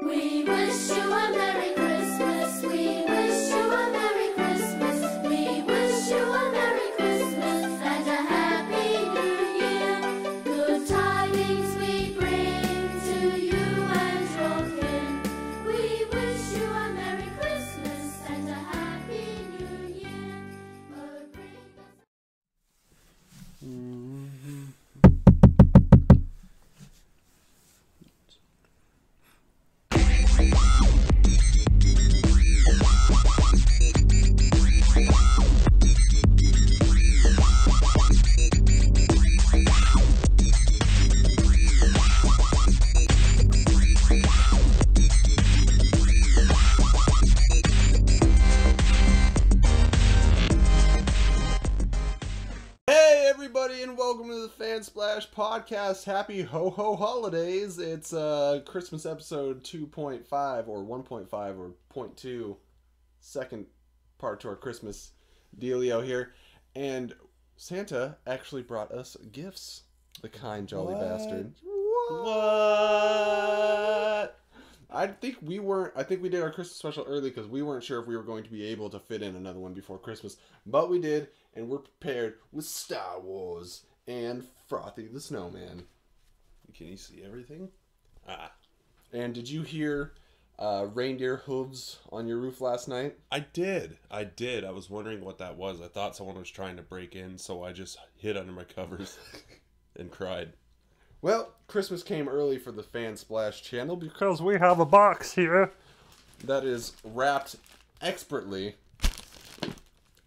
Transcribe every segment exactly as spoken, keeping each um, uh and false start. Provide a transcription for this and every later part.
We wish you a Merry Christmas. We wish you a Merry Christmas. We wish you a Merry Christmas and a Happy New Year. Good tidings we bring to you and your kin. We wish you a Merry Christmas and a Happy New Year. Oh, bring us. Mm-hmm. Splash podcast. Happy ho ho holidays. It's uh Christmas episode two point five or one point five or point two, second part to our Christmas dealio here, and Santa actually brought us gifts, the kind jolly what? bastard what? what I think we weren't I think we did our Christmas special early because we weren't sure if we were going to be able to fit in another one before Christmas, but we did, and we're prepared with Star Wars and Frothy the Snowman. Can you see everything? Ah. And did you hear uh, reindeer hooves on your roof last night? I did. I did. I was wondering what that was. I thought someone was trying to break in, so I just hid under my covers and cried. Well, Christmas came early for the Fan Splash channel because we have a box here that is wrapped expertly.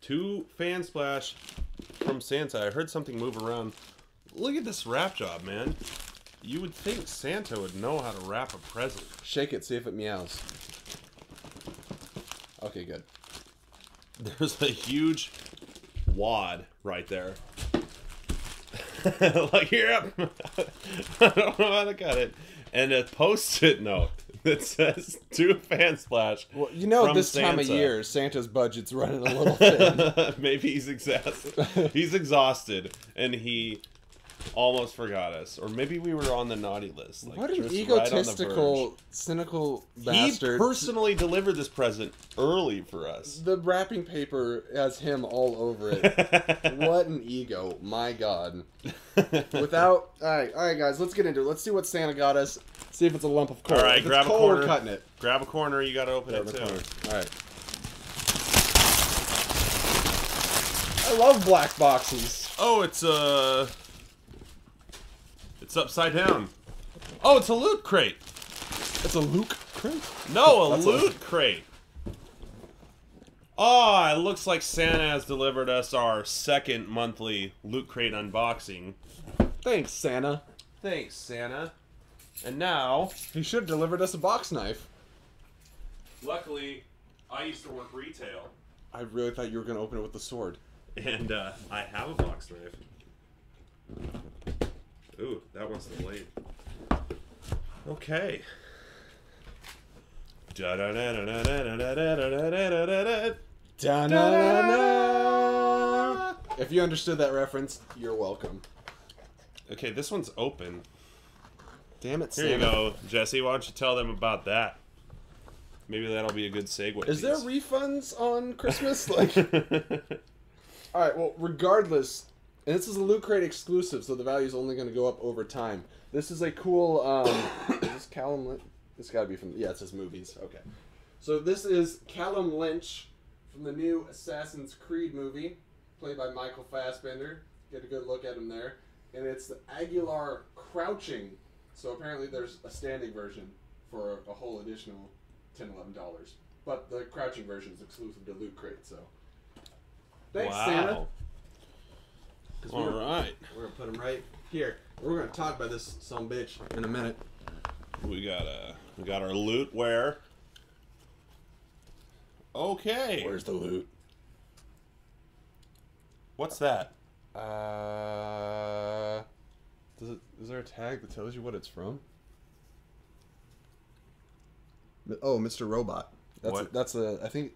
Two Fan Splash from Santa. I heard something move around. Look at this wrap job, man. You would think Santa would know how to wrap a present. Shake it, see if it meows. Okay, good. There's a huge wad right there. Like, yep. I don't know how to cut it. And a post-it note that says two Fan Splash. Well, you know, this Santa. Time of year, Santa's budget's running a little thin. Maybe he's exhausted. He's exhausted, and he almost forgot us. Or maybe we were on the naughty list. Like, what an egotistical, right cynical bastard. He personally delivered this present early for us. The wrapping paper has him all over it. What an ego. My God. Without... Alright, all right, guys. Let's get into it. Let's see what Santa got us. See if it's a lump of coal. All right, grab a corner. We're cutting it. Grab a corner. You got to open it too. All right. I love black boxes. Oh, it's uh, it's upside down. Oh, it's a loot crate. It's a loot crate? No, a loot crate. Oh, it looks like Santa has delivered us our second monthly Loot Crate unboxing. Thanks, Santa. Thanks, Santa. And now... He should have delivered us a box knife. Luckily, I used to work retail. I really thought you were going to open it with the sword. And uh, I have a box knife. Ooh, that one's the blade. Okay. If you understood that reference, you're welcome. Okay, this one's open. Damn it, Santa. Here you go, Jesse. Why don't you tell them about that? Maybe that'll be a good segue. Is there refunds on Christmas? Like, all right. Well, regardless, and this is a Loot Crate exclusive, so the value is only going to go up over time. This is a cool. Um, is this Callum Lynch? It's got to be from. Yeah, it says movies. Okay. So this is Callum Lynch from the new Assassin's Creed movie, played by Michael Fassbender. Get a good look at him there, and it's the Aguilar crouching. So apparently there's a standing version for a whole additional ten dollars, eleven dollars. But the crouching version is exclusive to Loot Crate, so... Thanks, wow. Santa. All we're, right. We're going to put him right here. We're going to talk about this sumbitch in a minute. We got, uh, we got our lootware. Okay. Where's the loot? What's that? Uh... Does it, is there a tag that tells you what it's from? Oh, Mister Robot. That's what? A, that's a. I think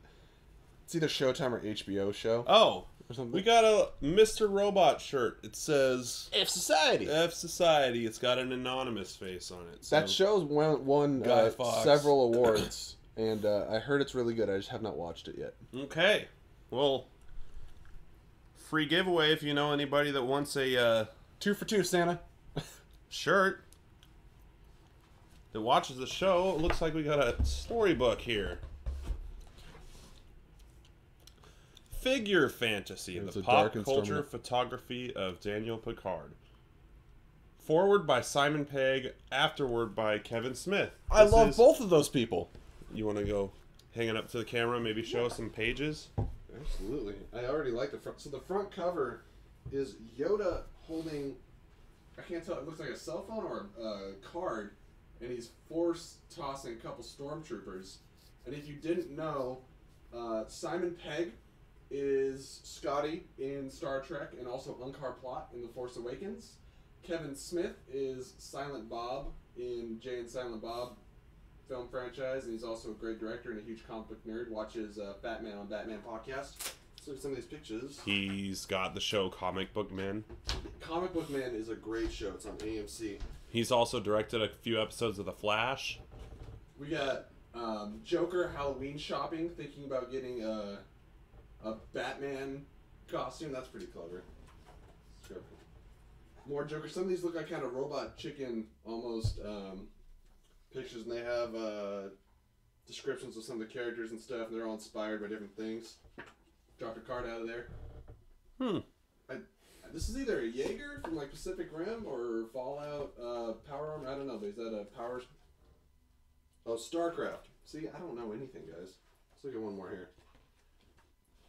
it's either Showtime or H B O show. Oh, or something. We got a Mister Robot shirt. It says F Society. F Society. It's got an anonymous face on it. So that show's won, won uh, several awards, and uh, I heard it's really good. I just have not watched it yet. Okay. Well, free giveaway if you know anybody that wants a uh, two for two Santa shirt that watches the show. It looks like we got a storybook here. Figure Fantasy, the pop culture photography of Daniel Picard. Forward by Simon Pegg, afterward by Kevin Smith. I love both of those people. You want to go hang it up to the camera, maybe show us some pages? Absolutely. I already like the front. So the front cover is Yoda holding, I can't tell, it looks like a cell phone or a card, and he's force tossing a couple stormtroopers. And if you didn't know, uh, Simon Pegg is Scotty in Star Trek and also Unkar Plot in The Force Awakens. Kevin Smith is Silent Bob in Jay and Silent Bob film franchise, and he's also a great director and a huge comic book nerd. Watches uh, Batman on Batman podcast. Let's look at some of these pictures. He's got the show Comic Book Man. Comic Book Man is a great show. It's on A M C. He's also directed a few episodes of The Flash. We got um, Joker Halloween shopping, thinking about getting a... Uh, A Batman costume. That's pretty clever. More Joker. Some of these look like kind of robot chicken almost um, pictures, and they have uh, descriptions of some of the characters and stuff, and they're all inspired by different things. Dropped a card out of there. Hmm. I, this is either a Jaeger from like Pacific Rim or Fallout uh, Power Armor. I don't know, but is that a Power... Oh, StarCraft. See, I don't know anything, guys. Let's look at one more here.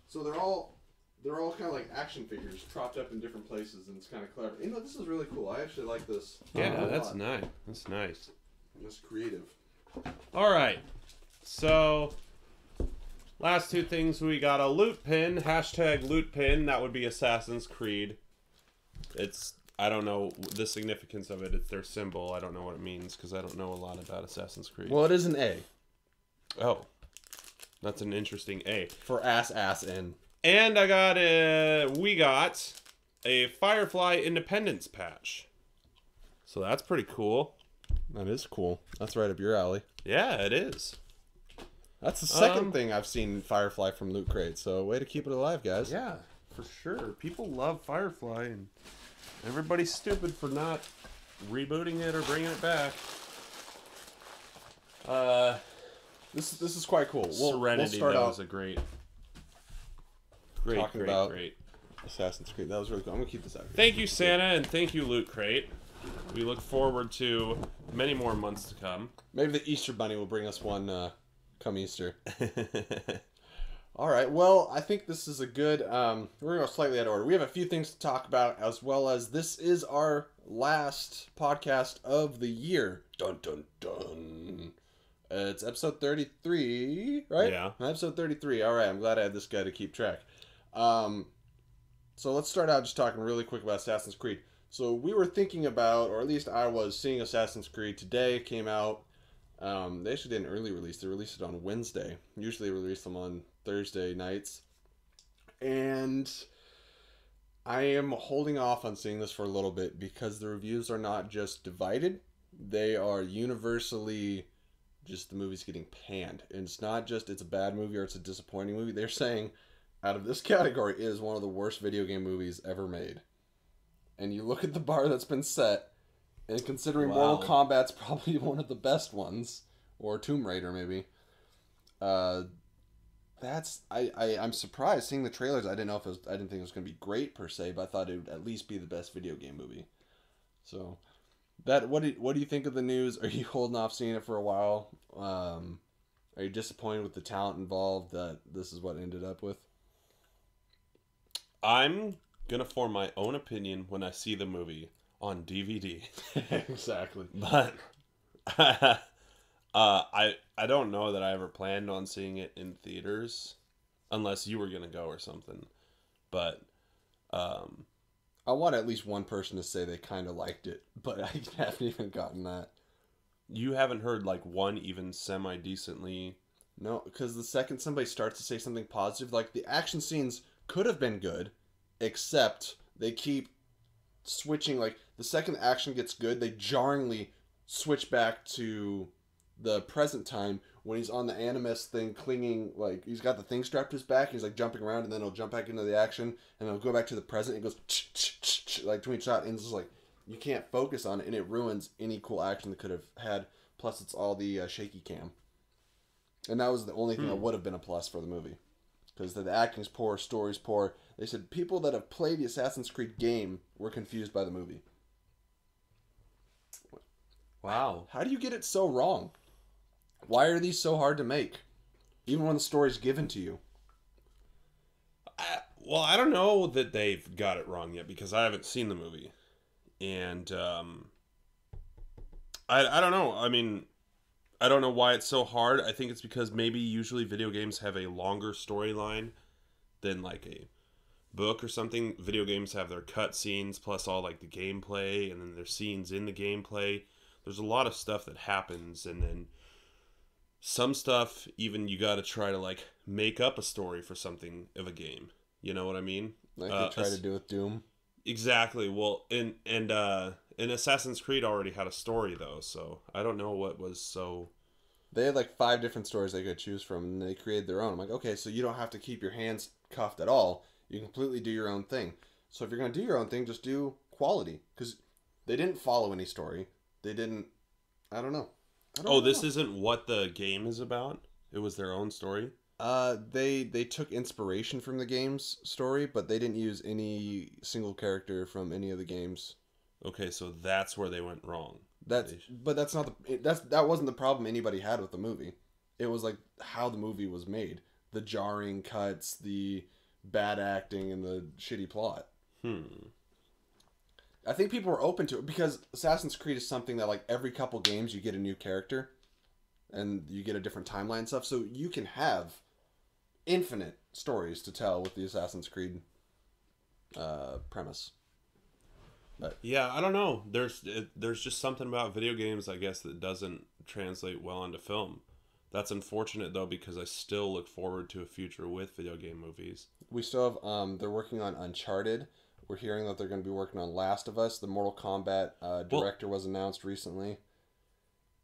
So they're all, they're all kind of like action figures propped up in different places, and it's kind of clever. You know, this is really cool. I actually like this. Yeah, no, that's nice. That's nice. That's creative. All right. So, last two things. We got a loot pin. Hashtag loot pin. That would be Assassin's Creed. It's, I don't know the significance of it. It's their symbol. I don't know what it means because I don't know a lot about Assassin's Creed. Well, it is an A. Oh. That's an interesting A. For ass, ass, in. And I got a... We got a Firefly Independence patch. So that's pretty cool. That is cool. That's right up your alley. Yeah, it is. That's the second um, thing I've seen Firefly from Loot Crate. So way to keep it alive, guys. Yeah, for sure. People love Firefly, and everybody's stupid for not rebooting it or bringing it back. Uh... This this is quite cool. We'll, Serenity we'll that was a great, great, talking great, about great Assassin's Creed. That was really cool. I'm gonna keep this out here. Thank you, Santa, and thank you, Loot Crate. We look forward to many more months to come. Maybe the Easter Bunny will bring us one uh, come Easter. All right. Well, I think this is a good. Um, we're gonna go slightly out of order. We have a few things to talk about, as well as this is our last podcast of the year. Dun dun dun. Uh, it's episode thirty-three, right? Yeah. Episode thirty-three. All right. I'm glad I had this guy to keep track. Um, so let's start out just talking really quick about Assassin's Creed. So we were thinking about, or at least I was, seeing Assassin's Creed today. It came out. Um, they actually did an early release. They released it on Wednesday. Usually they release them on Thursday nights. And I am holding off on seeing this for a little bit because the reviews are not just divided. They are universally... just the movie's getting panned. And it's not just it's a bad movie or it's a disappointing movie. They're saying out of this category it is one of the worst video game movies ever made. And you look at the bar that's been set, and considering wow. Mortal Kombat's probably one of the best ones, or Tomb Raider maybe, uh, that's I, I, I'm surprised. Seeing the trailers, I didn't know if it was, I didn't think it was going to be great per se, but I thought it would at least be the best video game movie. So... That what do what do you think of the news? Are you holding off seeing it for a while? Um, are you disappointed with the talent involved that this is what it ended up with? I'm gonna form my own opinion when I see the movie on D V D. Exactly, but uh, I I don't know that I ever planned on seeing it in theaters, unless you were gonna go or something. But um. I want at least one person to say they kind of liked it, but I haven't even gotten that. You haven't heard, like, one even semi-decently? No, because the second somebody starts to say something positive, like, the action scenes could have been good, except they keep switching. Like, the second action gets good, they jarringly switch back to the present time when he's on the Animus thing clinging, like, he's got the thing strapped to his back, he's, like, jumping around, and then he'll jump back into the action, and he'll go back to the present, and it goes, ch ch ch ch like, between shot, and it's just, like, you can't focus on it, and it ruins any cool action they could have had, plus it's all the uh, shaky cam. And that was the only thing hmm. that would have been a plus for the movie. Because the, the acting's poor, story's poor. They said people that have played the Assassin's Creed game were confused by the movie. Wow. How do you get it so wrong? Why are these so hard to make? Even when the story's given to you. I, well, I don't know that they've got it wrong yet because I haven't seen the movie. And um, I, I don't know. I mean, I don't know why it's so hard. I think it's because maybe usually video games have a longer storyline than like a book or something. Video games have their cutscenes plus all like the gameplay and then their scenes in the gameplay. There's a lot of stuff that happens, and then some stuff even you got to try to like make up a story for something of a game. You know what I mean? Like uh, they try to do with Doom. Exactly. Well, and and uh, and Assassin's Creed already had a story though, so I don't know what was so. They had like five different stories they could choose from, and they created their own. I'm like, okay, so you don't have to keep your hands cuffed at all. You can completely do your own thing. So if you're gonna do your own thing, just do quality, because they didn't follow any story. They didn't. I don't know. I don't oh, know. This isn't what the game is about. It was their own story. Uh, they they took inspiration from the game's story, but they didn't use any single character from any of the games. Okay, so that's where they went wrong. That's but that's not the that's that wasn't the problem anybody had with the movie. It was like how the movie was made, the jarring cuts, the bad acting, and the shitty plot. Hmm. I think people were open to it because Assassin's Creed is something that like every couple games you get a new character and you get a different timeline and stuff. So you can have infinite stories to tell with the Assassin's Creed uh, premise. But yeah, I don't know. There's, it, there's just something about video games, I guess, that doesn't translate well into film. That's unfortunate though, because I still look forward to a future with video game movies. We still have, um, they're working on Uncharted. We're hearing that they're going to be working on Last of Us. The Mortal Kombat uh, director well, was announced recently.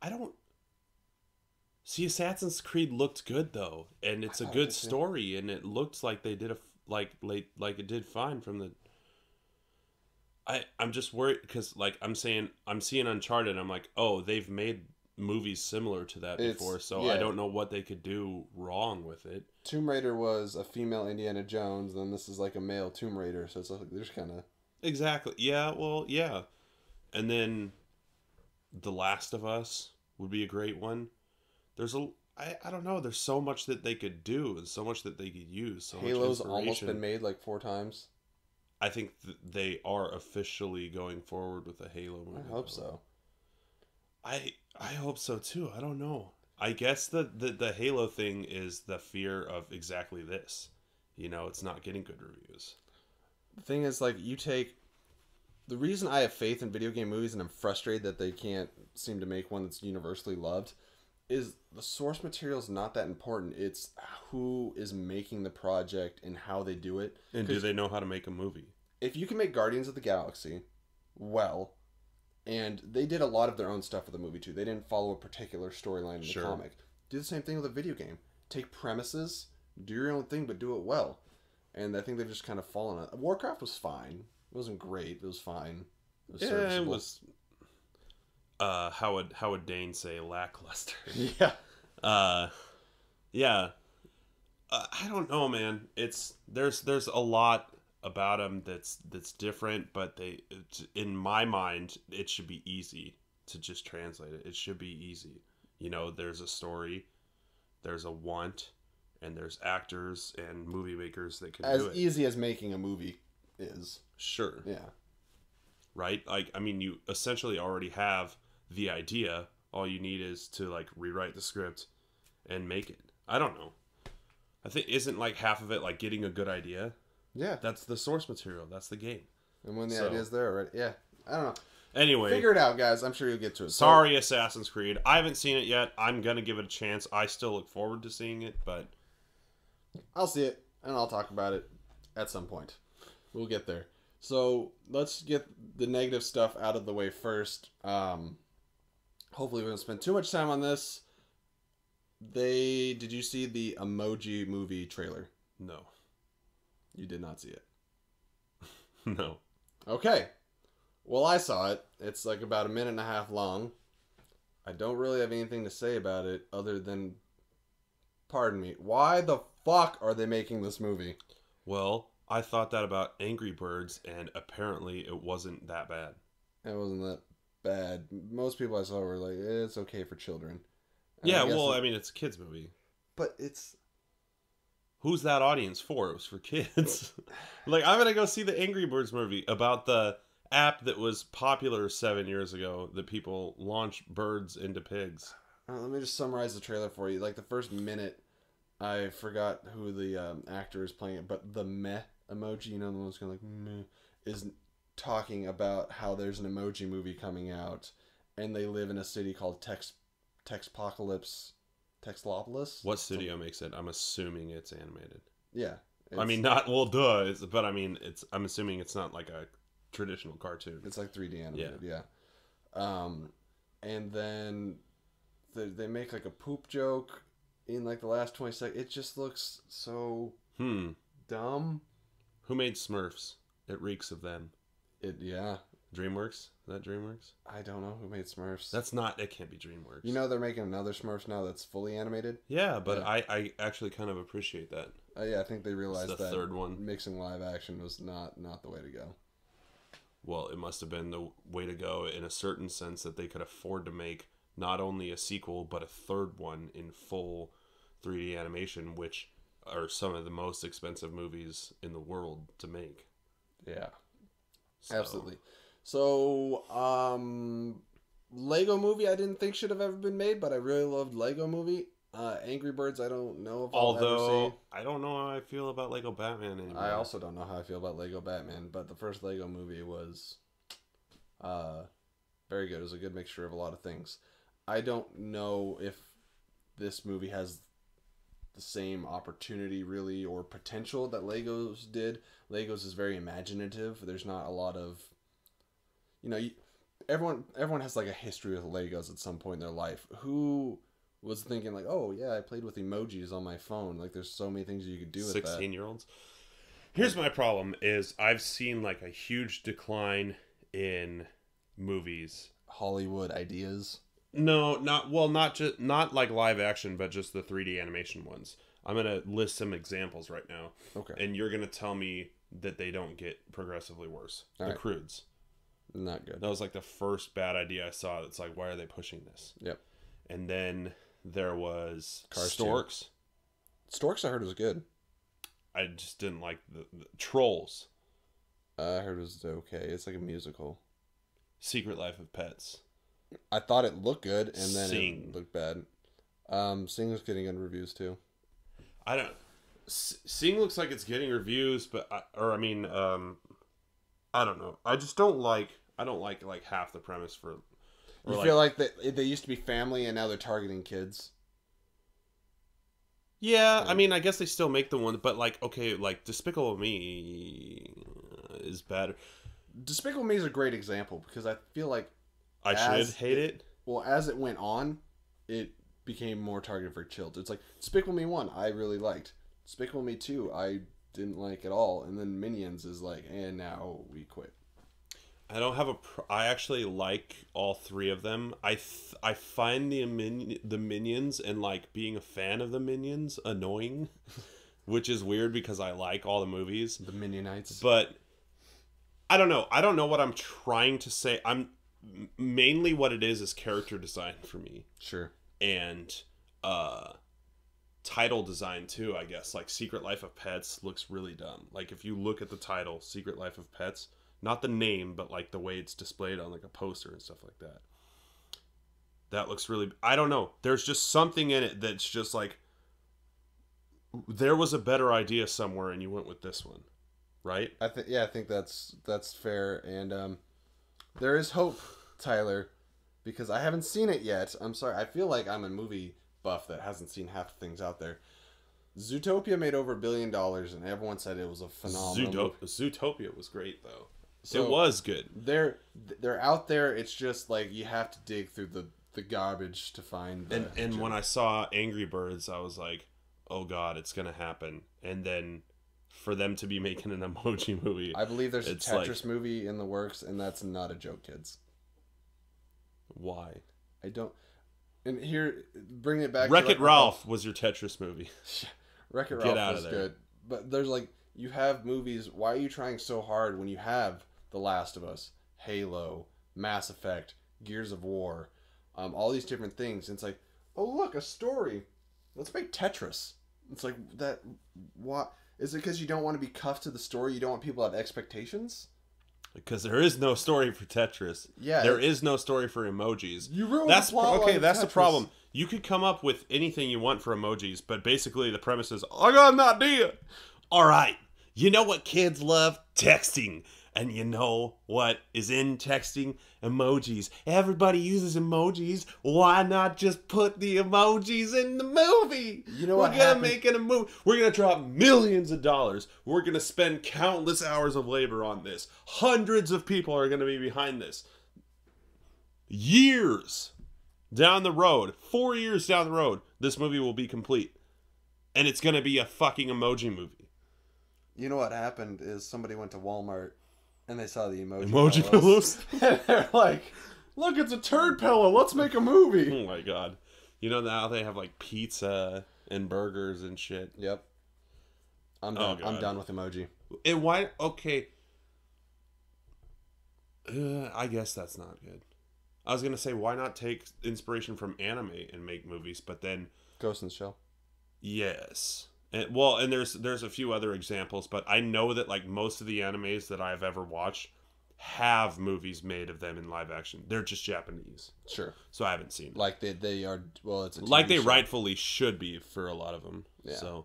I don't... See, Assassin's Creed looked good, though. And it's a good it story, did. and it looked like they did a... Like, like, like it did fine from the... I, I'm just worried, because, like, I'm saying... I'm seeing Uncharted, and I'm like, oh, they've made movies similar to that it's, before, so yeah. I don't know what they could do wrong with it. Tomb Raider was a female Indiana Jones, then this is like a male Tomb Raider, so it's like there's kind of exactly yeah well yeah and then The Last of Us would be a great one. There's a I, I don't know there's so much that they could do and so much that they could use. So Halo's almost been made like four times. I think th they are officially going forward with a Halo movie. I hope so. I I hope so too. I don't know. I guess the, the, the Halo thing is the fear of exactly this. You know, it's not getting good reviews. The thing is, like, you take... The reason I have faith in video game movies and I'm frustrated that they can't seem to make one that's universally loved is the source material is not that important. It's who is making the project and how they do it. And do they know how to make a movie? If you can make Guardians of the Galaxy, well... And they did a lot of their own stuff with the movie, too. They didn't follow a particular storyline in sure. the comic. Do the same thing with a video game. Take premises, do your own thing, but do it well. And I think they've just kind of fallen on it. Warcraft was fine. It wasn't great. It was fine. It was yeah, serviceable. It was... Uh, how, would, how would Dane say lackluster? Yeah. Uh, yeah. Uh, I don't know, man. It's There's there's a lot... about them that's that's different, but they in my mind it should be easy to just translate it. It should be easy. You know, there's a story, there's a want, and there's actors and movie makers that can do it. As easy as making a movie is. Sure. Yeah. Right? Like, I mean, you essentially already have the idea. All you need is to like rewrite the script and make it. I don't know. I think isn't like half of it like getting a good idea? Yeah. That's the source material. That's the game. And when the so, idea's there already. Yeah. I don't know. Anyway. Figure it out, guys. I'm sure you'll get to it. Sorry, Assassin's Creed. I haven't seen it yet. I'm going to give it a chance. I still look forward to seeing it, but... I'll see it, and I'll talk about it. at some point. We'll get there. So let's get the negative stuff out of the way first. Um, hopefully we don't spend too much time on this. They did you see the Emoji movie trailer? No. You did not see it? No. Okay. Well, I saw it. It's like about a minute and a half long. I don't really have anything to say about it other than, pardon me, why the fuck are they making this movie? Well, I thought that about Angry Birds, and apparently it wasn't that bad. It wasn't that bad. Most people I saw were like, it's okay for children. And yeah, I well, it... I mean, it's a kids' movie. But it's... Who's that audience for? It was for kids. Like, I'm going to go see the Angry Birds movie about the app that was popular seven years ago that people launched birds into pigs. Right, let me just summarize the trailer for you. Like, the first minute, I forgot who the um, actor is playing it, but the meh emoji, you know, the one's kind of like, meh, is talking about how there's an emoji movie coming out, and they live in a city called Tex Texpocalypse... Texlopolis? What studio makes it? I'm assuming it's animated. Yeah. It's, I mean, not, well, duh, it's, but I mean, it's. I'm assuming it's not like a traditional cartoon. It's like three D animated, yeah. yeah. Um, and then the, they make like a poop joke in like the last twenty seconds. It just looks so hmm. dumb. Who made Smurfs? It reeks of them. It, yeah. DreamWorks? Is that DreamWorks? I don't know who made Smurfs. That's not... It can't be DreamWorks. You know they're making another Smurfs now that's fully animated? Yeah, but yeah. I, I actually kind of appreciate that. Uh, yeah, I think they realized the that third one. Mixing live action was not, not the way to go. Well, it must have been the way to go in a certain sense that they could afford to make not only a sequel, but a third one in full three D animation, which are some of the most expensive movies in the world to make. Yeah. So. Absolutely. So, um, Lego Movie I didn't think should have ever been made, but I really loved Lego Movie. Uh, Angry Birds I don't know if I'll Although, ever see. I don't know how I feel about Lego Batman anymore. I also don't know how I feel about Lego Batman, but the first Lego Movie was uh, very good. It was a good mixture of a lot of things. I don't know if this movie has the same opportunity, really, or potential that Legos did. Legos is very imaginative. There's not a lot of... You know, everyone everyone has like a history with Legos at some point in their life. Who was thinking like, oh yeah, I played with emojis on my phone. Like there's so many things you could do with that. sixteen-year-olds. Here's my problem is I've seen like a huge decline in movies. Hollywood ideas? No, not well, not just not like live action, but just the three D animation ones. I'm gonna list some examples right now. Okay. And you're gonna tell me that they don't get progressively worse. All the right. Croods. Not good. That was like the first bad idea I saw. That's like, why are they pushing this? Yep. And then there was Cars Storks. Too. Storks, I heard was good. I just didn't like the, the Trolls. I heard it was okay. It's like a musical. Secret Life of Pets. I thought it looked good, and then Sing. It looked bad. Um, Sing was getting good reviews too. I don't. Sing looks like it's getting reviews, but I, or I mean, um, I don't know. I just don't like. I don't like like half the premise for. You like, feel like they, they used to be family and now they're targeting kids? Yeah, like, I mean, I guess they still make the one, but like, okay, like Despicable Me is better. Despicable Me is a great example because I feel like I should hate it, it. Well, as it went on, it became more targeted for children. It's like Despicable Me one, I really liked. Despicable Me two, I didn't like at all. And then Minions is like, and now we quit. I don't have a... Pr I actually like all three of them. I th I find the min the Minions and like being a fan of the Minions annoying, which is weird because I like all the movies. The Minionites. But I don't know. I don't know what I'm trying to say. I'm mainly what it is is character design for me. Sure. And uh, title design too, I guess. Like Secret Life of Pets looks really dumb. Like if you look at the title, Secret Life of Pets. Not the name, but like the way it's displayed on like a poster and stuff like that. That looks really... I don't know. There's just something in it that's just like... There was a better idea somewhere and you went with this one. Right? I think Yeah, I think that's that's fair. And um, there is hope, Tyler. Because I haven't seen it yet. I'm sorry. I feel like I'm a movie buff that hasn't seen half the things out there. Zootopia made over a billion dollars, and everyone said it was a phenomenal. Zootopia, Zootopia was great, though. So it was good. They're they're out there. It's just like you have to dig through the, the garbage to find. The and and when I saw Angry Birds, I was like, oh god, it's gonna happen. And then for them to be making an emoji movie, I believe there's a Tetris like... movie in the works, and that's not a joke, kids. Why? I don't. And here, bring it back. Wreck It Ralph was your Tetris movie. Wreck It Ralph was good, but there's like you have movies. Why are you trying so hard when you have The Last of Us, Halo, Mass Effect, Gears of War, um, all these different things? And it's like, oh look, a story. Let's make Tetris. It's like that. What is it? Because you don't want to be cuffed to the story. You don't want people to have expectations. Because there is no story for Tetris. Yeah. There is no story for emojis. You ruined the plot line. Okay, that's the problem. You could come up with anything you want for emojis, but basically the premise is, I got an idea. All right. You know what kids love? Texting. And you know what is in texting? Emojis. Everybody uses emojis. Why not just put the emojis in the movie? You know what We're going to make it a movie. We're going to drop millions of dollars. We're going to spend countless hours of labor on this. Hundreds of people are going to be behind this. Years down the road, four years down the road, this movie will be complete. And it's going to be a fucking emoji movie. You know what happened is somebody went to Walmart and they saw the emoji, emoji pillows. pillows. And they're like, look, it's a turd pillow. Let's make a movie. Oh, my God. You know, now they have, like, pizza and burgers and shit. Yep. I'm done, oh, I'm done with emoji. And why? Okay. Uh, I guess that's not good. I was going to say, why not take inspiration from anime and make movies, but then... Ghost in the Shell. Yes. And, well, and there's there's a few other examples, but I know that like most of the animes that I've ever watched have movies made of them in live action. They're just Japanese, sure. So I haven't seen them. Like they they are well, it's a T V like they show. Rightfully should be for a lot of them. Yeah. So,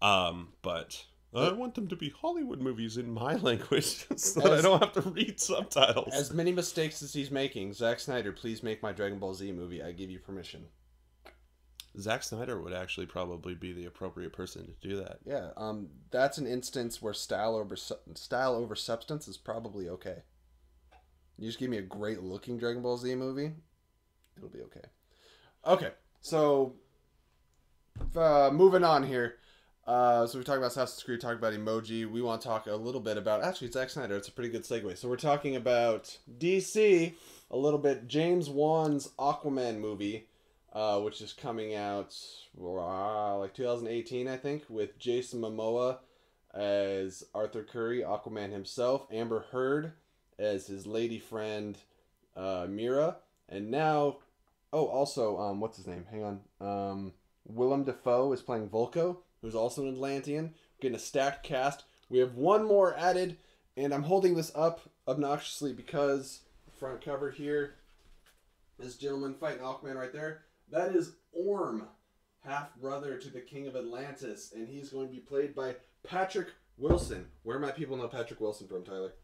um, but I want them to be Hollywood movies in my language, so as, I don't have to read subtitles. As many mistakes as he's making, Zack Snyder, please make my Dragon Ball Z movie. I give you permission. Zack Snyder would actually probably be the appropriate person to do that. Yeah, um, that's an instance where style over su style over substance is probably okay. You just give me a great looking Dragon Ball Z movie, it'll be okay. Okay, so uh, moving on here. Uh, so we talked about Assassin's Creed, talked about emoji. We want to talk a little bit about actually Zack Snyder. It's a pretty good segue. So we're talking about D C a little bit. James Wan's Aquaman movie. Uh, which is coming out uh, like two thousand eighteen, I think, with Jason Momoa as Arthur Curry, Aquaman himself, Amber Heard as his lady friend uh, Mira, and now, oh, also, um, what's his name? Hang on. Um, Willem Dafoe is playing Volko, who's also an Atlantean. We're getting a stacked cast. We have one more added, and I'm holding this up obnoxiously because the front cover here, this gentleman fighting Aquaman right there. That is Orm, half-brother to the King of Atlantis, and he's going to be played by Patrick Wilson. Where might people know Patrick Wilson from, Tyler?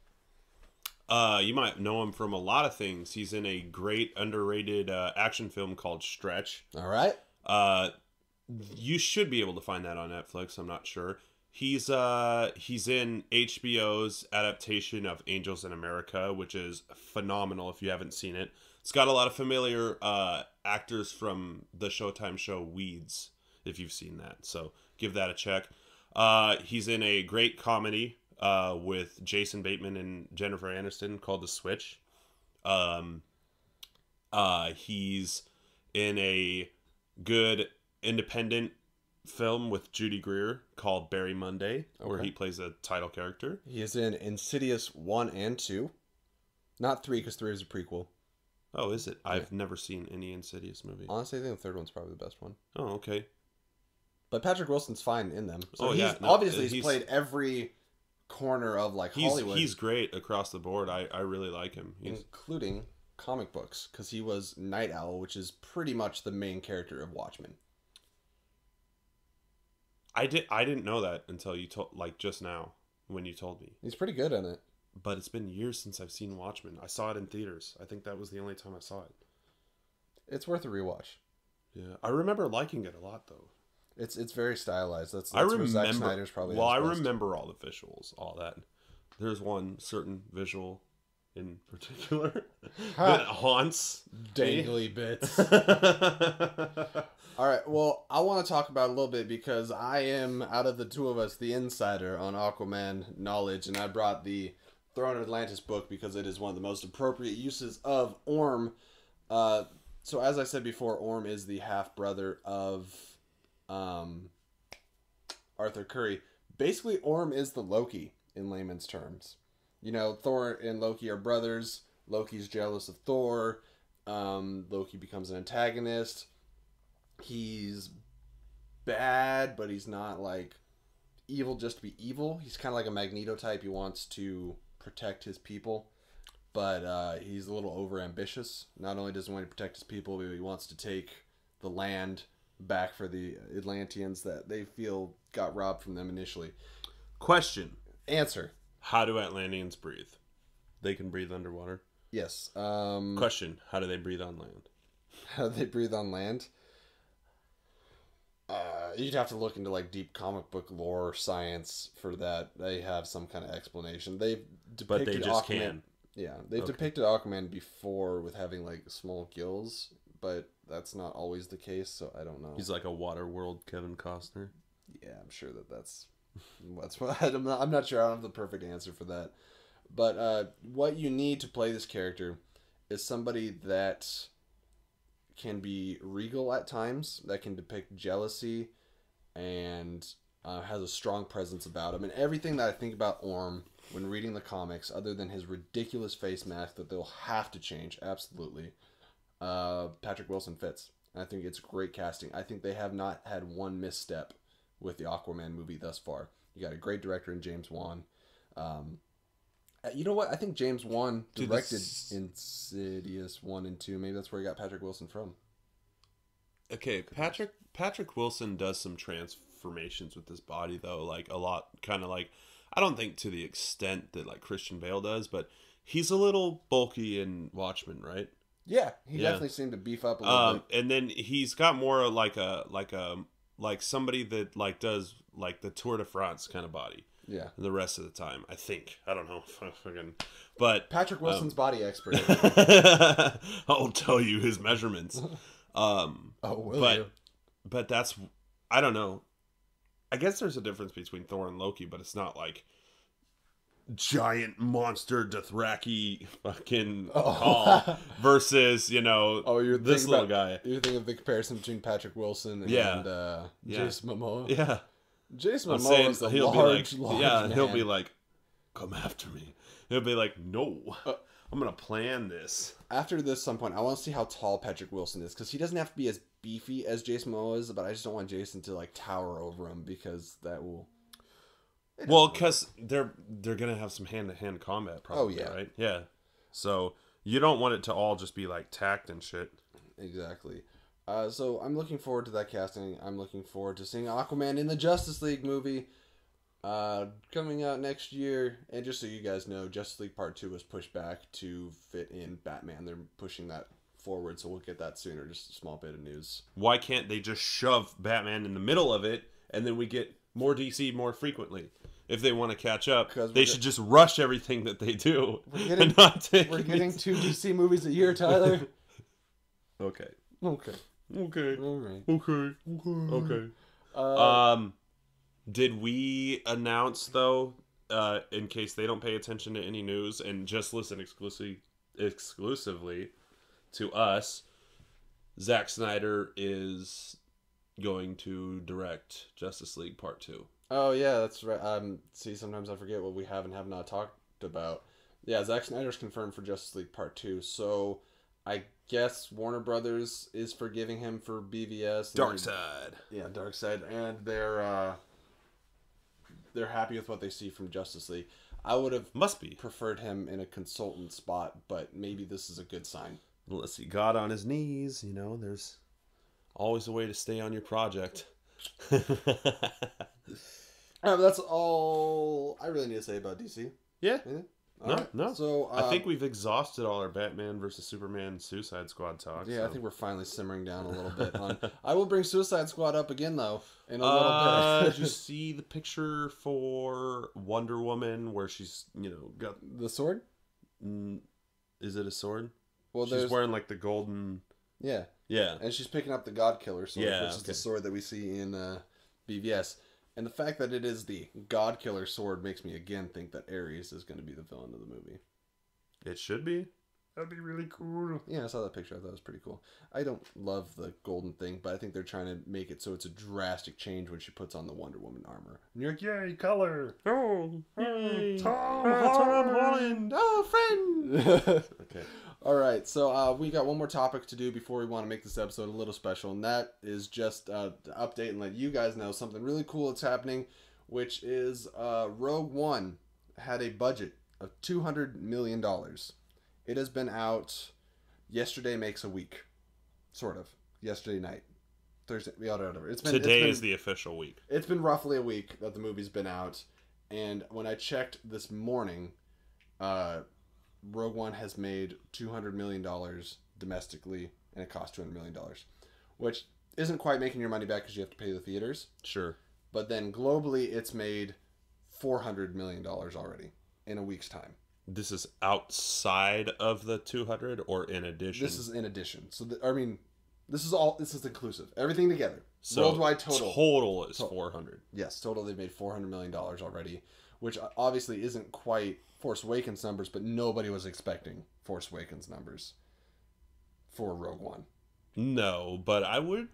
Uh, you might know him from a lot of things. He's in a great, underrated uh, action film called Stretch. All right. Uh, you should be able to find that on Netflix. I'm not sure. He's uh he's in H B O's adaptation of Angels in America, which is phenomenal if you haven't seen it. It's got a lot of familiar uh, actors from the Showtime show Weeds, if you've seen that. So give that a check. Uh, he's in a great comedy uh, with Jason Bateman and Jennifer Aniston called The Switch. Um, uh, he's in a good independent film with Judy Greer called Barry Monday, okay, where he plays a title character. He is in Insidious one and two. Not three, because three is a prequel. Oh, is it? I've yeah. never seen any Insidious movie. Honestly, I think the third one's probably the best one. Oh, okay. But Patrick Wilson's fine in them. So oh, he's, yeah. No, obviously, he's, he's played every corner of like he's, Hollywood. He's great across the board. I, I really like him. He's... Including comic books, because he was Night Owl, which is pretty much the main character of Watchmen. I, did, I didn't know that until you told, like just now, when you told me. He's pretty good in it. But it's been years since I've seen Watchmen. I saw it in theaters. I think that was the only time I saw it. It's worth a rewatch. Yeah. I remember liking it a lot, though. It's it's very stylized. That's, that's I remember, where Zack Snyder's probably. Well, I best. remember all the visuals, all that. There's one certain visual in particular that haunts dangly bits. All right. Well, I want to talk about a little bit because I am, out of the two of us, the insider on Aquaman knowledge, and I brought the Throne of Atlantis book because it is one of the most appropriate uses of Orm. Uh, so as I said before, Orm is the half brother of um, Arthur Curry. Basically, Orm is the Loki in layman's terms. You know, Thor and Loki are brothers. Loki's jealous of Thor. Um, Loki becomes an antagonist. He's bad, but he's not like evil just to be evil. He's kind of like a Magneto type. He wants to protect his people, but uh, he's a little overambitious. Not only does he want to protect his people, but he wants to take the land back for the Atlanteans that they feel got robbed from them initially. Question. Answer. How do Atlanteans breathe? They can breathe underwater? Yes. Um, Question. How do they breathe on land? How do they breathe on land? Uh, you'd have to look into like deep comic book lore science for that. They have some kind of explanation. They've depicted but they just Aquaman, can. Yeah, they've okay. depicted Aquaman before with having like small gills, but that's not always the case. So I don't know. He's like a Waterworld Kevin Costner. Yeah, I'm sure that that's that's what I'm not, I'm not sure. I don't have the perfect answer for that. But uh, what you need to play this character is somebody that can be regal at times, that can depict jealousy, and uh, has a strong presence about him. And everything that I think about Orm when reading the comics, other than his ridiculous face mask that they'll have to change, absolutely, uh, Patrick Wilson fits. And I think it's great casting. I think they have not had one misstep with the Aquaman movie thus far. You got a great director in James Wan. Um, You know what? I think James Wan directed this... Insidious one and two. Maybe that's where he got Patrick Wilson from. Okay, Patrick Patrick Wilson does some transformations with his body, though. Like, a lot, kind of like... I don't think to the extent that, like, Christian Bale does, but he's a little bulky in Watchmen, right? Yeah, he yeah. definitely seemed to beef up a little um, bit. And then he's got more like a... Like a like somebody that, like, does, like, the Tour de France kind of body. Yeah, the rest of the time, I think. I don't know. But Patrick Wilson's um, body expert. I'll tell you his measurements. Um, oh, will but, you? But that's, I don't know. I guess there's a difference between Thor and Loki, but it's not like giant monster Dothraki fucking oh. Hall versus, you know, oh, you're this little about, guy. You're thinking of the comparison between Patrick Wilson and, yeah. and uh, yeah. Jason Momoa? Yeah. Jason Momoa is a he'll large, be like, large yeah, man. He'll be like, come after me. He'll be like, no, uh, I'm going to plan this. After this, some point, I want to see how tall Patrick Wilson is, because he doesn't have to be as beefy as Jason Momoa is, but I just don't want Jason to like tower over him, because that will... Well, because they're, they're going to have some hand-to-hand combat probably, oh, yeah. right? Yeah. So you don't want it to all just be like tacked and shit. Exactly. Uh, so I'm looking forward to that casting. I'm looking forward to seeing Aquaman in the Justice League movie uh, coming out next year. And just so you guys know, Justice League Part two was pushed back to fit in Batman. They're pushing that forward, so we'll get that sooner. Just a small bit of news. Why can't they just shove Batman in the middle of it, and then we get more D C more frequently? If they want to catch up, they should just rush everything that they do. We're getting, and not take we're getting two D C movies a year, Tyler. Okay. Okay. Okay. All right. Okay. Okay. Okay. Uh, um, did we announce though, uh, in case they don't pay attention to any news and just listen exclusively, exclusively, to us, Zack Snyder is going to direct Justice League Part Two. Oh yeah, that's right. Um, see, sometimes I forget what we have and have not talked about. Yeah, Zack Snyder's confirmed for Justice League Part Two. So I guess Warner Brothers is forgiving him for B V S. Darkseid. Yeah, Darkseid. And they're uh, they're happy with what they see from Justice League. I would have Must be. preferred him in a consultant spot, but maybe this is a good sign. Unless he got on his knees, you know, there's always a way to stay on your project. All right, but that's all I really need to say about D C. Yeah. yeah. No, right. no. So uh, I think we've exhausted all our Batman versus Superman Suicide Squad talk. Yeah, so. I think we're finally simmering down a little bit. On, I will bring Suicide Squad up again though in a uh, little bit. Did you see the picture for Wonder Woman where she's you know got the sword? Mm, is it a sword? Well, she's wearing like the golden. Yeah. Yeah. And she's picking up the God Killer sword, yeah, which okay. is the sword that we see in uh, B V S. And the fact that it is the God Killer sword makes me again think that Ares is going to be the villain of the movie. It should be. That'd be really cool. Yeah, I saw that picture. I thought it was pretty cool. I don't love the golden thing, but I think they're trying to make it so it's a drastic change when she puts on the Wonder Woman armor. And you're like, yay, color! Oh, yay. Tom, uh, Tom Holland! Oh, friend! Okay. All right, so uh, we got one more topic to do before we want to make this episode a little special, and that is just uh, to update and let you guys know something really cool that's happening, which is uh, Rogue One had a budget of two hundred million dollars. It has been out yesterday makes a week, sort of. Yesterday night. Thursday, whatever. It's been, Today it's been, is the official week. It's been roughly a week that the movie's been out, and when I checked this morning, uh... Rogue One has made two hundred million dollars domestically, and it cost two hundred million dollars, which isn't quite making your money back because you have to pay the theaters. Sure. But then globally, it's made four hundred million dollars already in a week's time. This is outside of the two hundred or in addition? This is in addition. So, the, I mean, this is all, this is inclusive. Everything together. So worldwide total. Total is total. four hundred. Yes, total. They've made four hundred million dollars already, which obviously isn't quite Force Awakens numbers, but nobody was expecting Force Awakens numbers for Rogue One. No, but I would...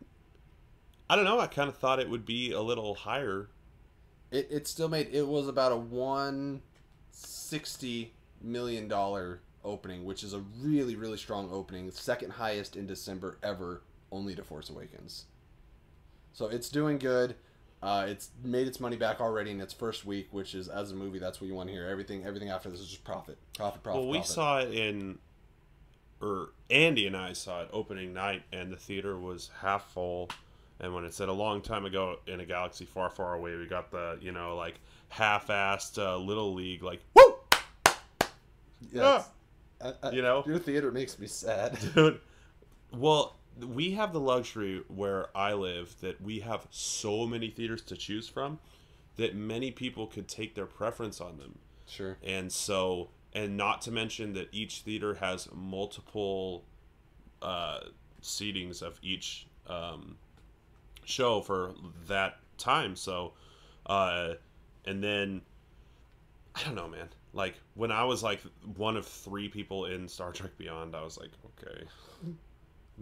I don't know, I kind of thought it would be a little higher. It, it still made... It was about a one hundred sixty million dollars opening, which is a really, really strong opening. Second highest in December ever, only to Force Awakens. So it's doing good. Uh, it's made its money back already in its first week, which is, as a movie, that's what you want to hear. Everything everything after this is just profit. Profit, profit, Well, we profit. saw it in, or Andy and I saw it opening night, and the theater was half full. And when it said a long time ago in a galaxy far, far away, we got the, you know, like, half-assed uh, Little League, like, woo! Yeah. I, I, you know? Your theater makes me sad. Dude. Well... We have the luxury where I live that we have so many theaters to choose from that many people could take their preference on them. Sure. And so, and not to mention that each theater has multiple uh, seatings of each um, show for that time. So, uh, and then, I don't know, man. Like, when I was like one of three people in Star Trek Beyond, I was like, okay.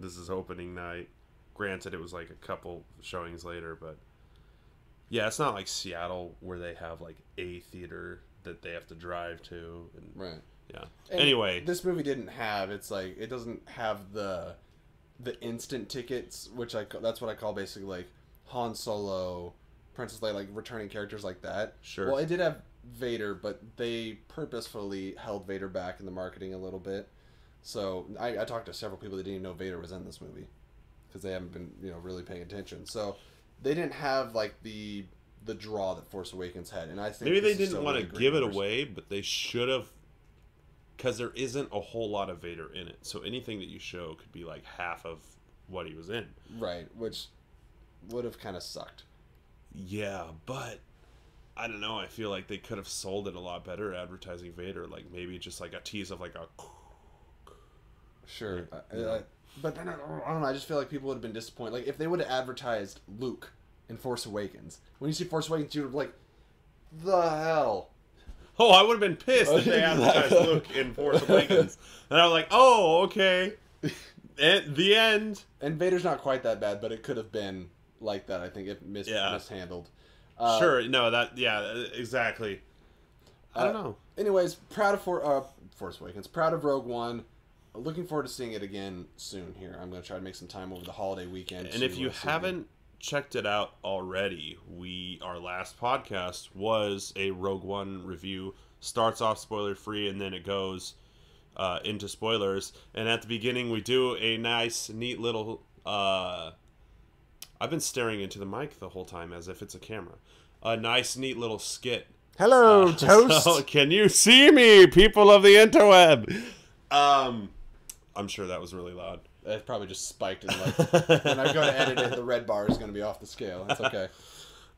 This is opening night. Granted, it was like a couple showings later, but yeah, it's not like Seattle where they have like a theater that they have to drive to. And, right. Yeah. And anyway, this movie didn't have. It's like it doesn't have the the instant tickets, which I that's what I call basically like Han Solo, Princess Leia, like returning characters like that. Sure. Well, it did have Vader, but they purposefully held Vader back in the marketing a little bit. So, I, I talked to several people that didn't even know Vader was in this movie. Because they haven't been, you know, really paying attention. So, they didn't have, like, the the draw that Force Awakens had. And I think maybe they didn't want to give it away, but they should have. Because there isn't a whole lot of Vader in it. So, anything that you show could be, like, half of what he was in. Right, which would have kind of sucked. Yeah, but... I don't know. I feel like they could have sold it a lot better advertising Vader. Like, maybe just, like, a tease of, like, a... Sure, yeah. I, I, but then I, I don't know. I just feel like people would have been disappointed. Like if they would have advertised Luke in Force Awakens, when you see Force Awakens, you would have like, the hell. Oh, I would have been pissed if they advertised Luke in Force Awakens, and I was like, oh, okay, and the end. And Vader's not quite that bad, but it could have been like that. I think it mis yeah. mishandled. Uh, sure, no, that yeah, exactly. I don't uh, know. Anyways, proud of For uh, Force Awakens. Proud of Rogue One. Looking forward to seeing it again soon here. I'm going to try to make some time over the holiday weekend. And if you haven't checked it out already, we our last podcast was a Rogue One review. Starts off spoiler-free, and then it goes uh, into spoilers. And at the beginning, we do a nice, neat little... Uh, I've been staring into the mic the whole time as if it's a camera. A nice, neat little skit Hello, uh, Toast. So can you see me, people of the interweb? Um, I'm sure that was really loud. It probably just spiked. And like, when I go to edit it, the red bar is going to be off the scale. It's okay.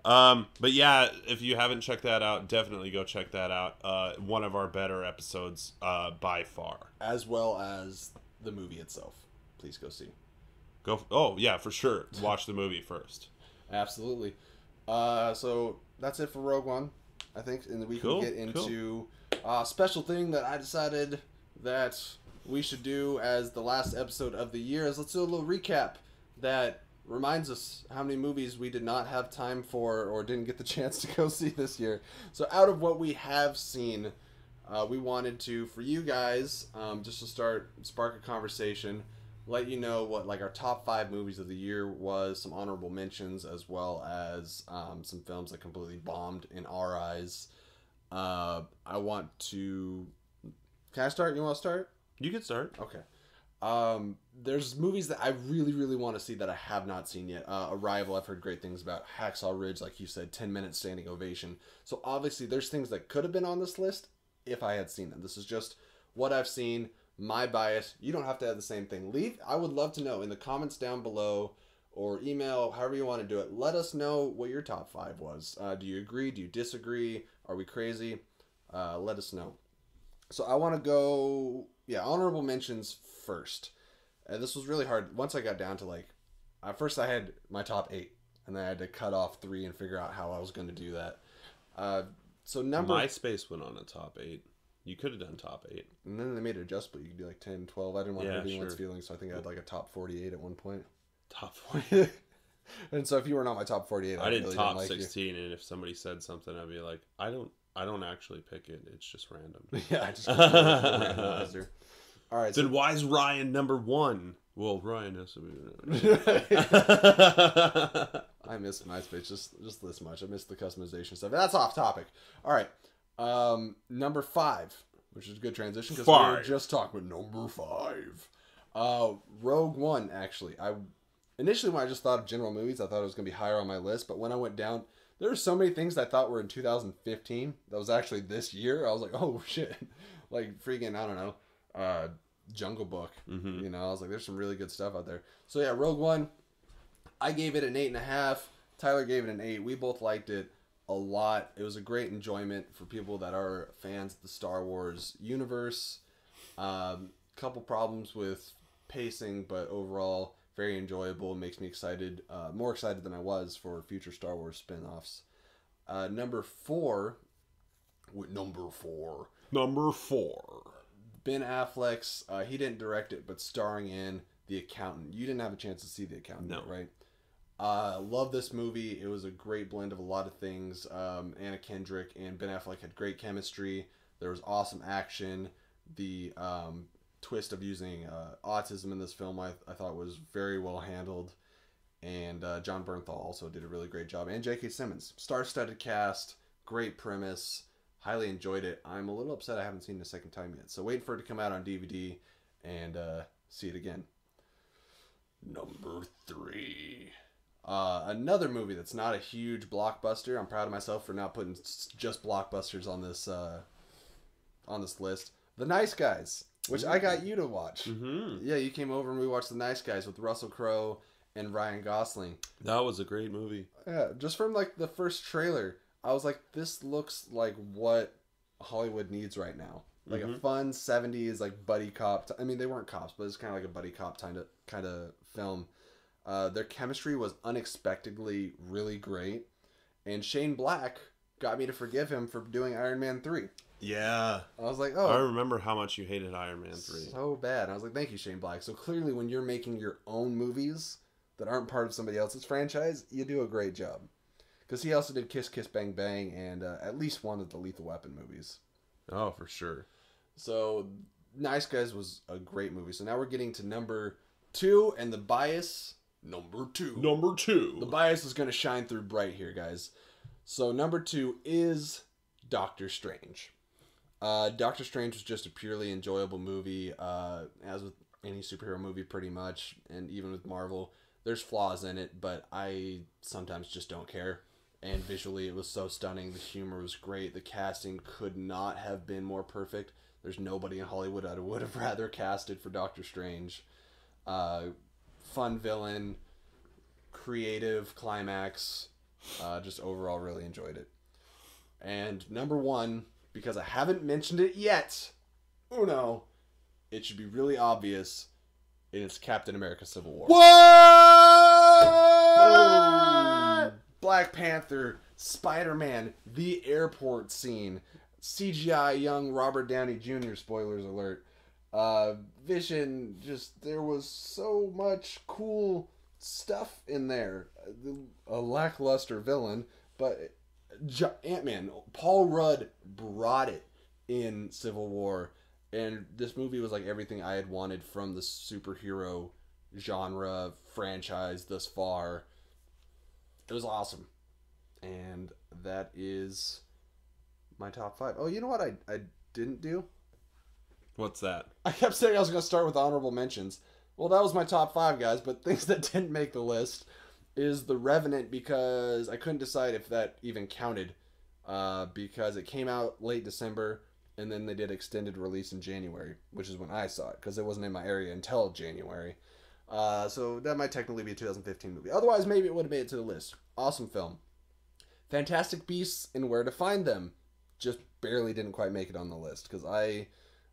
Um, but yeah, if you haven't checked that out, definitely go check that out. Uh, one of our better episodes uh, by far. As well as the movie itself. Please go see. Go. Oh, yeah, for sure. Watch the movie first. Absolutely. Uh, so that's it for Rogue One, I think. And we cool, can get into a cool. uh, special thing that I decided that we should do as the last episode of the year is let's do a little recap that reminds us how many movies we did not have time for or didn't get the chance to go see this year. So out of what we have seen, uh, we wanted to, for you guys, um, just to start, spark a conversation, let you know what like our top five movies of the year was, some honorable mentions, as well as um, some films that completely bombed in our eyes. Uh, I want to... Can I start? You want to start? You can start. Okay. Um, there's movies that I really, really want to see that I have not seen yet. Uh, Arrival, I've heard great things about. Hacksaw Ridge, like you said, ten minute standing ovation. So obviously there's things that could have been on this list if I had seen them. This is just what I've seen, my bias. You don't have to have the same thing. Leave. I would love to know in the comments down below or email, however you want to do it. Let us know what your top five was. Uh, do you agree? Do you disagree? Are we crazy? Uh, let us know. So I want to go... Yeah, honorable mentions first. Uh, this was really hard. Once I got down to like, at first I had my top eight, and then I had to cut off three and figure out how I was going to do that. Uh, so number MySpace went on a top eight. You could have done top eight. And then they made it adjustable. You could do like ten, twelve. I didn't want to hurt anyone's feelings, so I think I had like a top forty-eight at one point. Top forty-eight. And so if you weren't on my top forty-eight, I, I did really top didn't like sixteen, you. And if somebody said something, I'd be like, I don't. I don't actually pick it. It's just random. Yeah, I just randomizer. All right. Then so why is Ryan number one? Well, Ryan has to be. I miss MySpace just just this much. I miss the customization stuff. That's off topic. All right. Um, number five, which is a good transition because we were just talking about number five. Uh, Rogue One. Actually, I initially when I just thought of general movies, I thought it was going to be higher on my list, but when I went down. There were so many things I thought were in two thousand fifteen that was actually this year. I was like, oh, shit. Like, freaking, I don't know, uh, Jungle Book. Mm-hmm. You know, I was like, there's some really good stuff out there. So, yeah, Rogue One, I gave it an eight and a half. Tyler gave it an eight. We both liked it a lot. It was a great enjoyment for people that are fans of the Star Wars universe. Um, couple problems with pacing, but overall... very enjoyable. It makes me excited, uh, more excited than I was for future Star Wars spin-offs. Uh, number four, number four, number four, Ben Affleck's, uh, he didn't direct it, but starring in The Accountant. You didn't have a chance to see The Accountant, no. Right? Uh, love this movie. It was a great blend of a lot of things. Um, Anna Kendrick and Ben Affleck had great chemistry. There was awesome action. The, um, twist of using uh, autism in this film I, th I thought was very well handled, and uh, John Bernthal also did a really great job, and J K Simmons. Star-studded cast, great premise, highly enjoyed it. I'm a little upset I haven't seen it a second time yet, so waiting for it to come out on D V D and uh, see it again. Number three, uh, another movie that's not a huge blockbuster. I'm proud of myself for not putting just blockbusters on this uh, on this list. The Nice Guys. Which I got you to watch. Mm-hmm. Yeah, you came over and we watched The Nice Guys with Russell Crowe and Ryan Gosling. That was a great movie. Yeah, just from like the first trailer, I was like, this looks like what Hollywood needs right now. Like mm-hmm. a fun seventies like buddy cop. I mean, they weren't cops, but it's kind of like a buddy cop kind of kind of film. Uh, their chemistry was unexpectedly really great, and Shane Black got me to forgive him for doing Iron Man three. Yeah. I was like, oh. I remember how much you hated Iron Man three. So bad. I was like, thank you, Shane Black. So clearly when you're making your own movies that aren't part of somebody else's franchise, you do a great job. Because he also did Kiss Kiss Bang Bang and uh, at least one of the Lethal Weapon movies. Oh, for sure. So Nice Guys was a great movie. So now we're getting to number two and the bias. Number two. Number two. The bias is going to shine through bright here, guys. So number two is Doctor Strange. Uh, Doctor Strange was just a purely enjoyable movie, uh, as with any superhero movie pretty much, and even with Marvel. There's flaws in it, but I sometimes just don't care. and visually it was so stunning. The humor was great. The casting could not have been more perfect. There's nobody in Hollywood I would have rather casted for Doctor Strange. Uh, fun villain, creative climax, uh, just overall really enjoyed it. And number one, because I haven't mentioned it yet, Uno, it should be really obvious, and it's Captain America Civil War. What? Oh. Black Panther, Spider-Man, the airport scene, C G I young Robert Downey Junior, spoilers alert, uh, Vision, just, there was so much cool stuff in there. A lackluster villain, but Ant-Man, Paul Rudd brought it in Civil War, and this movie was like everything I had wanted from the superhero genre franchise thus far. It was awesome, and that is my top five. Oh, you know what I, I didn't do? What's that? I kept saying I was going to start with honorable mentions. Well, that was my top five, guys, but things that didn't make the list is The Revenant, because I couldn't decide if that even counted, uh, because it came out late December, and then they did extended release in January, which is when I saw it, because it wasn't in my area until January. Uh, so that might technically be a two thousand fifteen movie. Otherwise, maybe it would have made it to the list. Awesome film. Fantastic Beasts and Where to Find Them just barely didn't quite make it on the list, because I...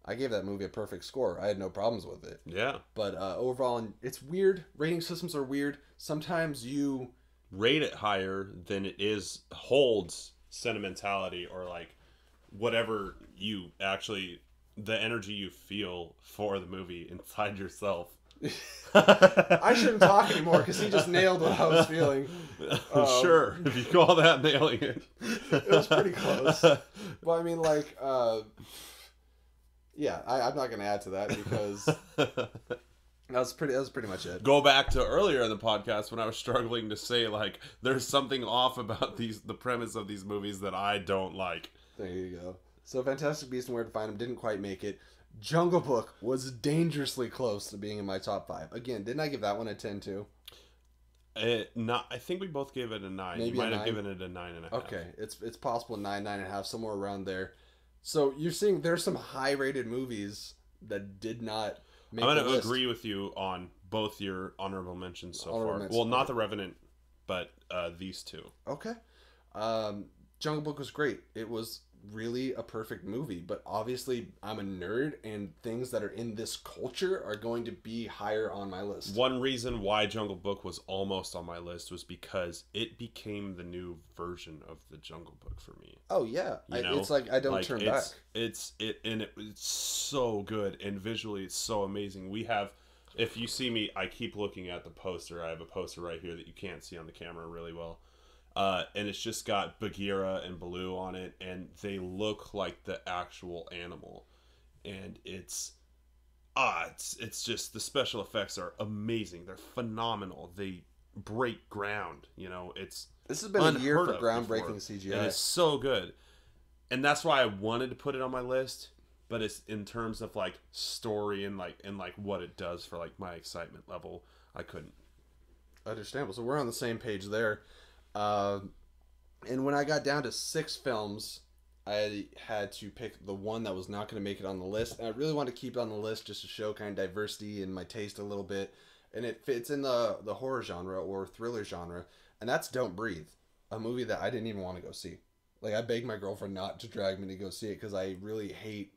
I gave that movie a perfect score. I had no problems with it. Yeah. But uh, overall, it's weird. Rating systems are weird. Sometimes you rate it higher than it is, holds sentimentality or like whatever you actually, the energy you feel for the movie inside yourself. I shouldn't talk anymore because he just nailed what I was feeling. Um, sure. If you call that nailing it. It was pretty close. But I mean, like... Uh, Yeah, I, I'm not going to add to that because that was pretty. That was pretty much it. Go back to earlier in the podcast when I was struggling to say like there's something off about these the premise of these movies that I don't like. There you go. So Fantastic Beasts and Where to Find Them didn't quite make it. Jungle Book was dangerously close to being in my top five. Again, didn't I give that one a ten too? It, not, I think we both gave it a nine. Maybe you might have given it a nine and a half. Okay, it's it's possible nine, nine and a half, somewhere around there. So you're seeing there's some high-rated movies that did not make the list. I'm going to agree with you on both your honorable mentions so honorable far. Mentions well, not The Revenant, but uh, these two. Okay. Um, Jungle Book was great. It was really a perfect movie, but obviously I'm a nerd, and things that are in this culture are going to be higher on my list. One reason why Jungle Book was almost on my list was because it became the new version of the Jungle Book for me. Oh yeah, I, it's like I don't like, turn it's, back. It's it and it, it's so good, and visually it's so amazing. We have, if you see me, I keep looking at the poster. I have a poster right here that you can't see on the camera really well. Uh, and it's just got Bagheera and Baloo on it, and they look like the actual animal. And it's, ah, it's, it's just, the special effects are amazing. They're phenomenal. They break ground, you know, it's This has been a year for groundbreaking C G I. And it's so good. And that's why I wanted to put it on my list, but it's in terms of, like, story and, like, and, like, what it does for, like, my excitement level, I couldn't. Understandable. So we're on the same page there. Uh, and when I got down to six films, I had to pick the one that was not going to make it on the list. And I really wanted to keep it on the list just to show kind of diversity in my taste a little bit. And it fits in the, the horror genre or thriller genre. And that's Don't Breathe, a movie that I didn't even want to go see. Like, I begged my girlfriend not to drag me to go see it because I really hate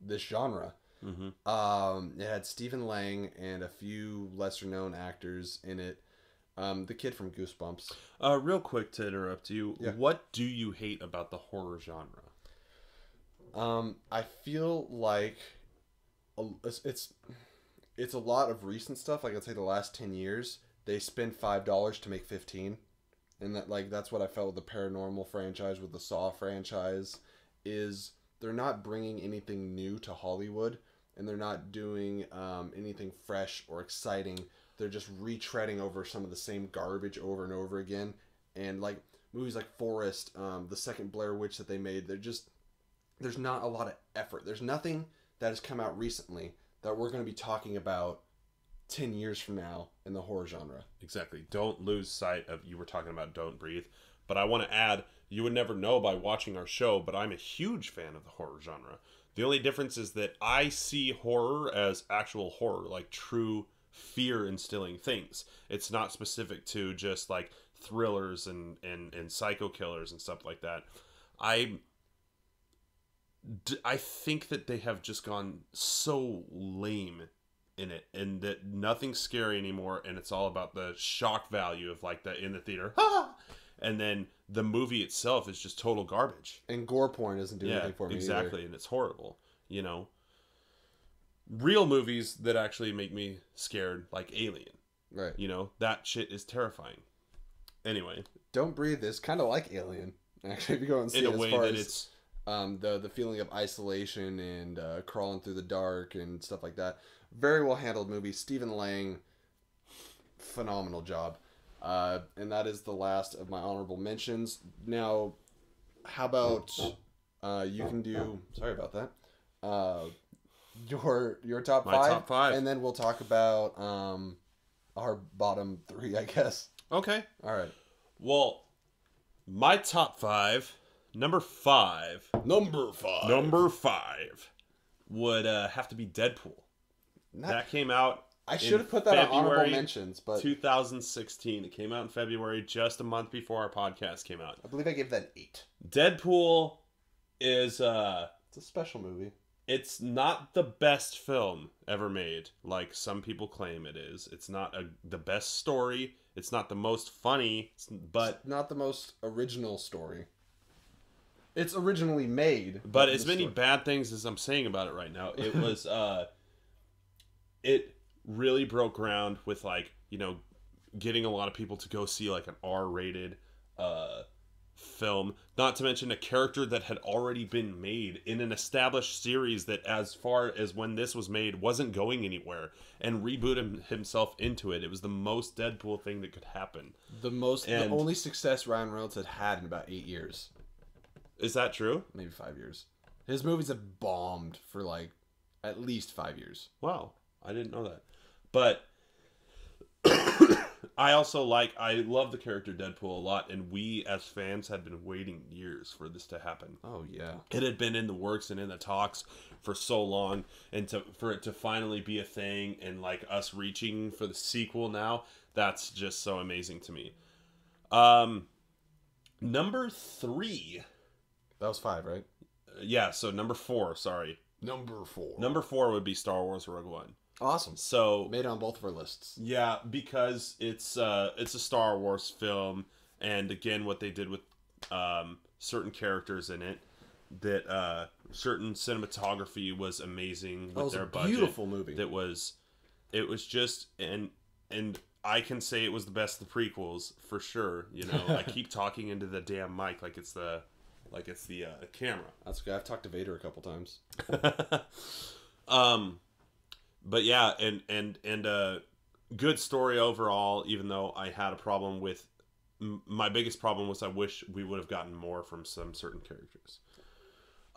this genre. Mm-hmm. Um, it had Stephen Lang and a few lesser-known actors in it. Um, the kid from Goosebumps. Uh, real quick to interrupt you, yeah. What do you hate about the horror genre? Um, I feel like a, it's it's a lot of recent stuff. Like I'd say the last ten years, they spend five dollars to make fifteen, and that like that's what I felt with the paranormal franchise, with the Saw franchise, is they're not bringing anything new to Hollywood, and they're not doing um, anything fresh or exciting. They're just retreading over some of the same garbage over and over again. And like movies like Forest, um, the second Blair Witch that they made, they're just, there's not a lot of effort. There's nothing that has come out recently that we're going to be talking about ten years from now in the horror genre. Exactly. Don't lose sight of, you were talking about Don't Breathe, But I want to add, you would never know by watching our show, but I'm a huge fan of the horror genre. The only difference is that I see horror as actual horror, like true fear instilling things. It's not specific to just like thrillers and, and, and psycho killers and stuff like that. I, I think that they have just gone so lame in it, and that nothing's scary anymore, and it's all about the shock value of like that in the theater. Ah! And then the movie itself is just total garbage. And gore porn doesn't do yeah, anything for me exactly, either. And it's horrible. You know, real movies that actually make me scared, like Alien. Right. You know, that shit is terrifying. Anyway. Don't Breathe is kind of like Alien. Actually, if you go and see in it, a way as far that as it's... Um, the, the feeling of isolation and uh, crawling through the dark and stuff like that. Very well-handled movie. Stephen Lang, phenomenal job. Uh, and that is the last of my honorable mentions. Now, how about uh, you can do... Sorry about that. Uh, your your top my five. top five. And then we'll talk about um, our bottom three, I guess. Okay. All right. Well, my top five... Number five. Number five. Number five would uh, have to be Deadpool. Not, that came out. I should have put that February on honorable mentions, but two thousand sixteen. It came out in February, just a month before our podcast came out. I believe I gave that an eight. Deadpool is uh, it's a special movie. It's not the best film ever made, like some people claim it is. It's not a, the best story. It's not the most funny, but it's not the most original story. It's originally made. But as many story. bad things as I'm saying about it right now, it was, uh, it really broke ground with, like, you know, getting a lot of people to go see, like, an R rated uh, film. Not to mention a character that had already been made in an established series that, as far as when this was made, wasn't going anywhere. And rebooted himself into it. It was the most Deadpool thing that could happen. The most, and, the only success Ryan Reynolds had had in about eight years. Is that true? Maybe five years. His movies have bombed for like at least five years. Wow. I didn't know that. But I also like, I love the character Deadpool a lot. And we as fans had been waiting years for this to happen. Oh, yeah. It had been in the works and in the talks for so long. And to for it to finally be a thing and like us reaching for the sequel now, that's just so amazing to me. Um, number three... That was five, right? Uh, yeah, so number four, sorry. Number four. Number four would be Star Wars Rogue One. Awesome. So made it on both of our lists. Yeah, because it's uh, it's a Star Wars film, and again, what they did with um, certain characters in it, that uh, certain cinematography was amazing with that was their a budget. Beautiful movie. That was, it was just and and. I can say it was the best of the prequels for sure. You know, I keep talking into the damn mic like it's the. Like it's the uh, camera. That's okay. I've talked to Vader a couple times. um, but yeah, and and and uh, good story overall. Even though I had a problem with, m my biggest problem was I wish we would have gotten more from some certain characters.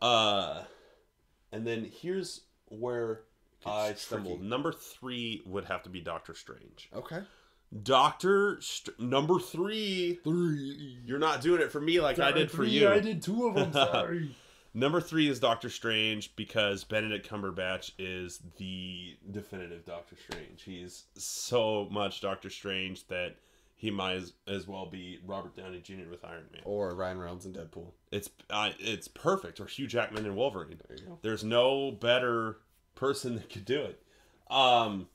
Uh, and then here's where it's I stumbled. Tricky. Number three would have to be Doctor Strange. Okay. Doctor St number three. Three. You're not doing it for me like Doctor I did for three, you. I did two of them. Sorry. Number three is Doctor Strange because Benedict Cumberbatch is the definitive Doctor Strange. He's so much Doctor Strange that he might as, as well be Robert Downey Junior with Iron Man or Ryan Reynolds and Deadpool. It's uh, it's perfect. Or Hugh Jackman and Wolverine. There you go. There's no better person that could do it. Um.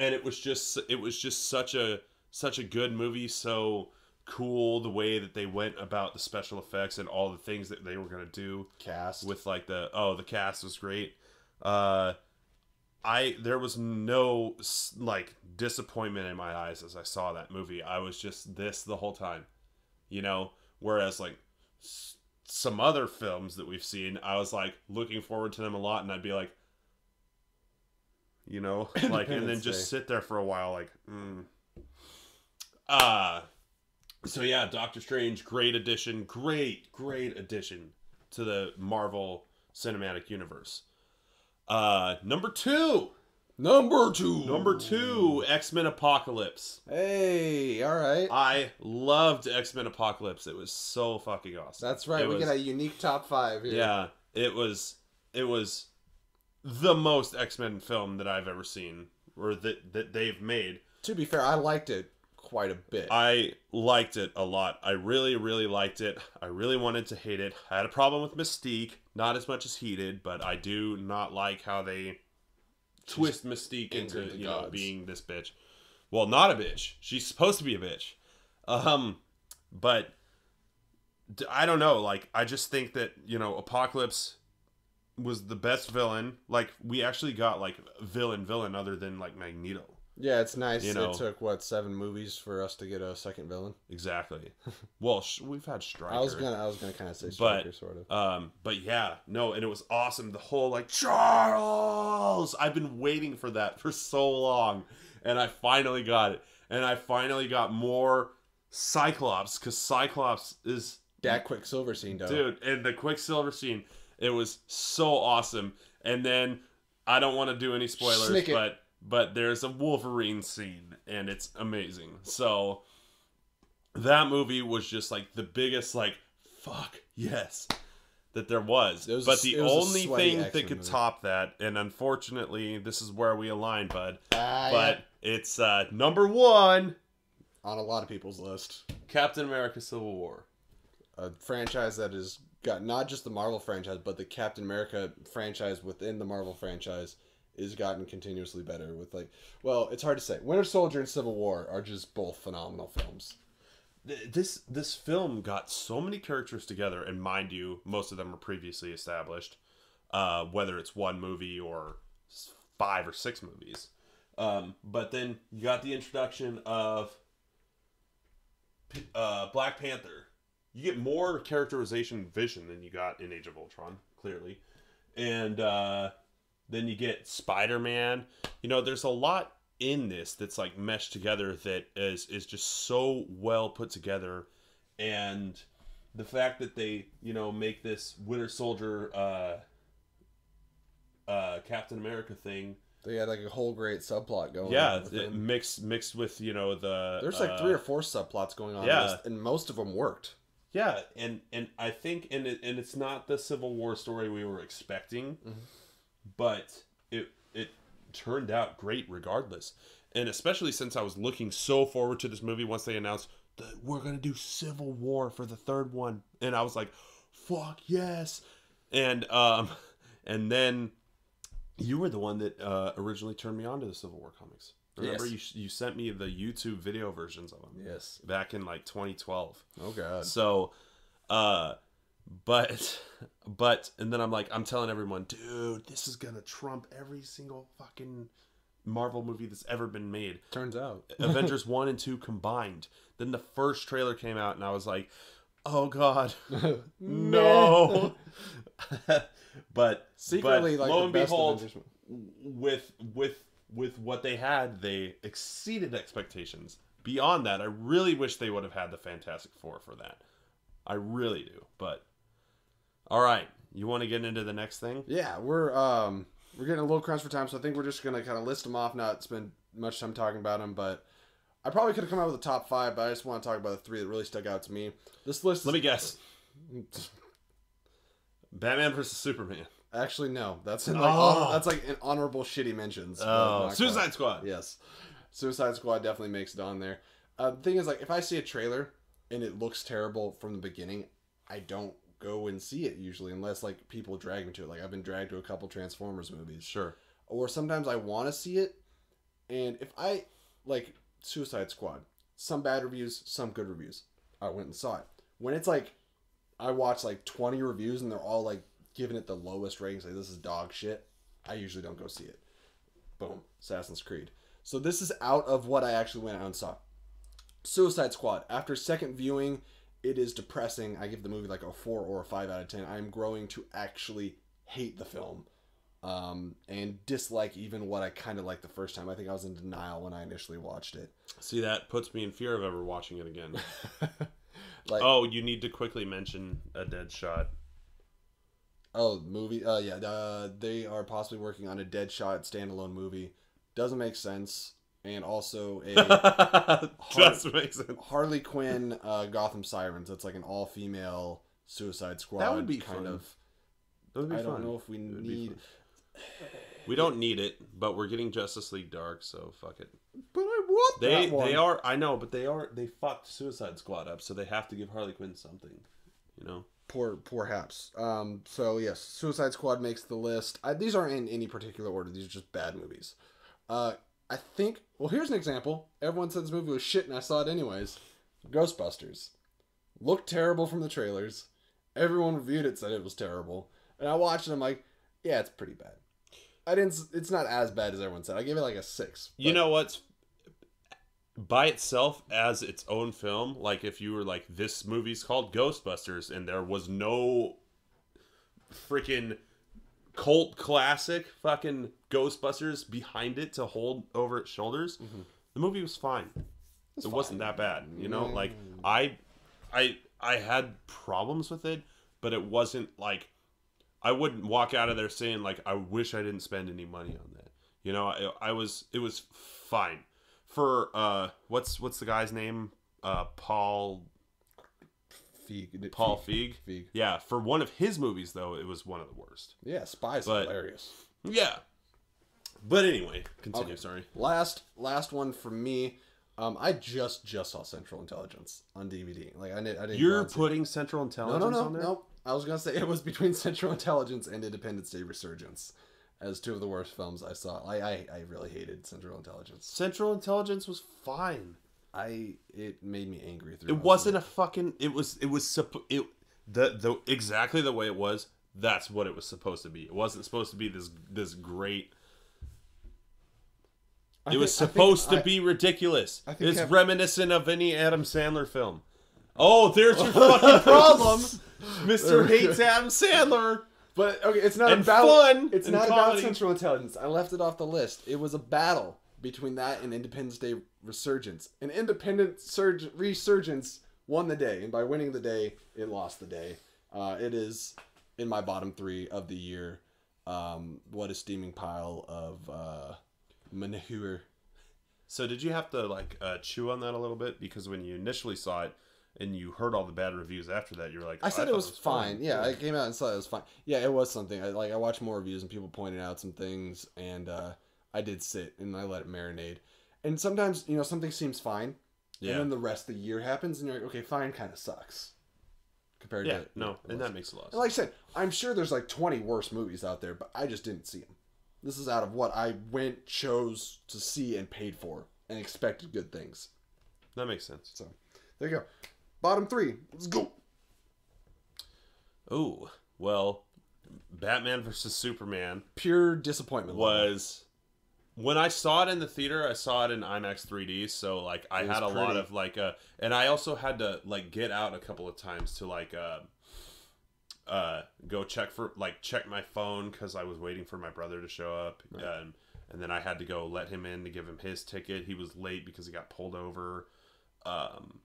And it was just it was just such a such a good movie, so cool the way that they went about the special effects and all the things that they were gonna do. Cast with like the oh the cast was great. Uh, I there was no like disappointment in my eyes as I saw that movie. I was just this the whole time, you know. Whereas like s some other films that we've seen, I was like looking forward to them a lot, and I'd be like. You know, like, and then just sit there for a while, like, mm. uh, so yeah, Doctor Strange, great addition, great, great addition to the Marvel Cinematic Universe. Uh, number two, Number two. Number two, X-Men Apocalypse. Hey, all right. I loved X-Men Apocalypse. It was so fucking awesome. That's right. It we was, get a unique top five here. Yeah, it was it was the most X-Men film that I've ever seen, or that that they've made. To be fair, I liked it quite a bit. I liked it a lot. I really, really liked it. I really wanted to hate it. I had a problem with Mystique, not as much as he did, but I do not like how they twist Mystique into, you know, being this bitch. Well, not a bitch. She's supposed to be a bitch. Um, but I don't know. Like, I just think that, you know, Apocalypse was the best villain. Like, we actually got, like, villain, villain other than, like, Magneto. Yeah, it's nice. You know, it took, what, seven movies for us to get a second villain? Exactly. Well, sh we've had Stryker. I was going to I was gonna kind of say Stryker, sort of. Um, but yeah, no, and it was awesome. The whole, like, Charles! I've been waiting for that for so long, and I finally got it. And I finally got more Cyclops, because Cyclops is... That Quicksilver scene, though. Dude, and the Quicksilver scene, it was so awesome. And then, I don't want to do any spoilers, but... But there's a Wolverine scene, and it's amazing. So, that movie was just, like, the biggest, like, fuck, yes, that there was. was but the only thing that could top that, and unfortunately, this is where we align, bud. Uh, but yeah. it's uh, number one. On a lot of people's list. Captain America Civil War. A franchise that has got not just the Marvel franchise, but the Captain America franchise within the Marvel franchise is gotten continuously better with, like, well, it's hard to say. Winter Soldier and Civil War are just both phenomenal films. This this film got so many characters together, and mind you, most of them were previously established, uh, whether it's one movie or five or six movies. Um, but then you got the introduction of uh, Black Panther. You get more characterization vision than you got in Age of Ultron, clearly. And, uh... then you get Spider-Man. You know, there's a lot in this that's, like, meshed together that is, is just so well put together. And the fact that they, you know, make this Winter Soldier uh, uh, Captain America thing. They had, like, a whole great subplot going yeah, on. Yeah, mixed, mixed with, you know, the... There's, like, uh, three or four subplots going on. Yeah. This, and most of them worked. Yeah, and, and I think... And, it, and it's not the Civil War story we were expecting. Mm-hmm. But it it turned out great regardless. And especially since I was looking so forward to this movie once they announced that we're going to do Civil War for the third one. And I was like, fuck yes. And um, and then you were the one that uh, originally turned me on to the Civil War comics. Remember, yes. you, you sent me the YouTube video versions of them. Yes. Back in like twenty twelve. Oh, God. So, uh... But, but, and then I'm like, I'm telling everyone, dude, this is gonna trump every single fucking Marvel movie that's ever been made. Turns out. Avengers one and two combined. Then the first trailer came out, and I was like, oh, God, no. But, secretly, but, like, lo and behold, with, with, with what they had, they exceeded expectations. Beyond that, I really wish they would have had the Fantastic Four for that. I really do, but... All right, you want to get into the next thing? Yeah, we're um we're getting a little crunched for time, so I think we're just gonna kind of list them off, not spend much time talking about them. But I probably could have come out with a top five, but I just want to talk about the three that really stuck out to me. This list. Let me guess. Batman versus Superman. Actually, no. That's in like oh. honor, that's like an honorable shitty mentions. Oh, Suicide quite. Squad. Yes, Suicide Squad definitely makes it on there. Uh, the thing is, like, if I see a trailer and it looks terrible from the beginning, I don't go and see it usually, unless, like, people drag me to it. Like, I've been dragged to a couple Transformers movies. Sure. Or sometimes I want to see it, and if I, like, Suicide Squad, some bad reviews, some good reviews, I went and saw it. When it's, like, I watch, like, twenty reviews, and they're all, like, giving it the lowest ratings, like, this is dog shit, I usually don't go see it. Boom. Assassin's Creed. So this is out of what I actually went out and saw. Suicide Squad. After second viewing, it is depressing. I give the movie like a four or a five out of ten. I'm growing to actually hate the film um, and dislike even what I kind of liked the first time. I think I was in denial when I initially watched it. See, that puts me in fear of ever watching it again. Like, oh, you need to quickly mention a Deadshot. Oh, movie? Uh, yeah, uh, they are possibly working on a Deadshot standalone movie. doesn't make sense. And also a Har- make sense. Harley Quinn uh, Gotham Sirens. That's like an all-female Suicide Squad. That would be kind fun. of. That would be I fun. don't know if we need. We don't need it, but we're getting Justice League Dark, so fuck it. But I want they, that one. They are. I know, but they are. They fucked Suicide Squad up, so they have to give Harley Quinn something. You know. Poor, poor Haps. Um, so, yes, Suicide Squad makes the list. I, these aren't in any particular order. These are just bad movies. Uh, I think... Well, here's an example. Everyone said this movie was shit, and I saw it anyways. Ghostbusters. Looked terrible from the trailers. Everyone reviewed it, said it was terrible. And I watched it, and I'm like, yeah, it's pretty bad. I didn't... It's not as bad as everyone said. I gave it, like, a six. But... You know what? By itself as its own film, like if you were like, this movie's called Ghostbusters and there was no freaking cult classic fucking Ghostbusters behind it to hold over its shoulders, mm-hmm. the movie was fine. It's it fine. wasn't that bad, you know. Mm. Like I, I, I had problems with it, but it wasn't like I wouldn't walk out of there saying like I wish I didn't spend any money on that. You know, I, I was it was fine. For uh, what's what's the guy's name? Uh, Paul. Feig. Paul Feig. Feig. Yeah. For one of his movies, though, it was one of the worst. Yeah, Spy's but, hilarious. Yeah. But anyway, continue. Okay. Sorry. Last last one for me. Um, I just just saw Central Intelligence on D V D. Like I, did, I didn't. You're putting it. Central Intelligence no, no, no, on there? No, I was gonna say it was between Central Intelligence and Independence Day Resurgence. As two of the worst films I saw. I, I, I really hated Central Intelligence. Central Intelligence was fine. I it made me angry through. It wasn't a fucking it was it was it the the exactly the way it was. That's what it was supposed to be. It wasn't supposed to be this this great. It was supposed to be ridiculous. It's reminiscent of any Adam Sandler film. Oh, there's your fucking problem. Mister hates Adam Sandler. But okay, it's not and about fun it's not comedy. about Central Intelligence. I left it off the list. It was a battle between that and Independence Day Resurgence. And Independence Surge Resurgence won the day, and by winning the day, it lost the day. Uh, it is in my bottom three of the year. Um, what a steaming pile of uh, manure. So did you have to like uh, chew on that a little bit? Because when you initially saw it, and you heard all the bad reviews after that, you were like... Oh, I said I it, was it was fine. fine. Yeah, yeah, I came out and said it was fine. Yeah, it was something. I like. I watched more reviews and people pointed out some things. And uh, I did sit and I let it marinate. And sometimes, you know, something seems fine. Yeah. And then the rest of the year happens and you're like, okay, fine kind of sucks. Compared yeah, to... Yeah, no. It and that makes a lot of sense. And like I said, I'm sure there's like twenty worse movies out there, but I just didn't see them. This is out of what I went, chose to see, and paid for. And expected good things. That makes sense. So, there you go. Bottom three. Let's go. Oh, well, Batman versus Superman. Pure disappointment. Was, when I saw it in the theater, I saw it in IMAX three D, so, like, I had a pretty. lot of, like, uh, and I also had to, like, get out a couple of times to, like, uh, uh, go check for, like, check my phone, because I was waiting for my brother to show up, right. um, and then I had to go let him in to give him his ticket. He was late because he got pulled over, um...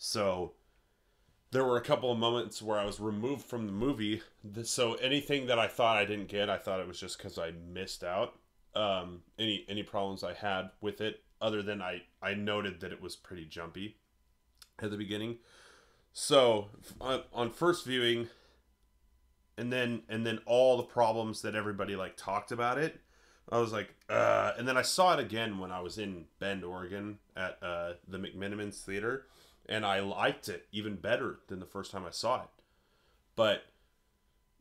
So, there were a couple of moments where I was removed from the movie. So, anything that I thought I didn't get, I thought it was just because I missed out. Um, any any problems I had with it, other than I, I noted that it was pretty jumpy at the beginning. So, on, on first viewing, and then and then all the problems that everybody, like, talked about it, I was like, uh... And then I saw it again when I was in Bend, Oregon at uh, the McMinniman's Theater. And I liked it even better than the first time I saw it. But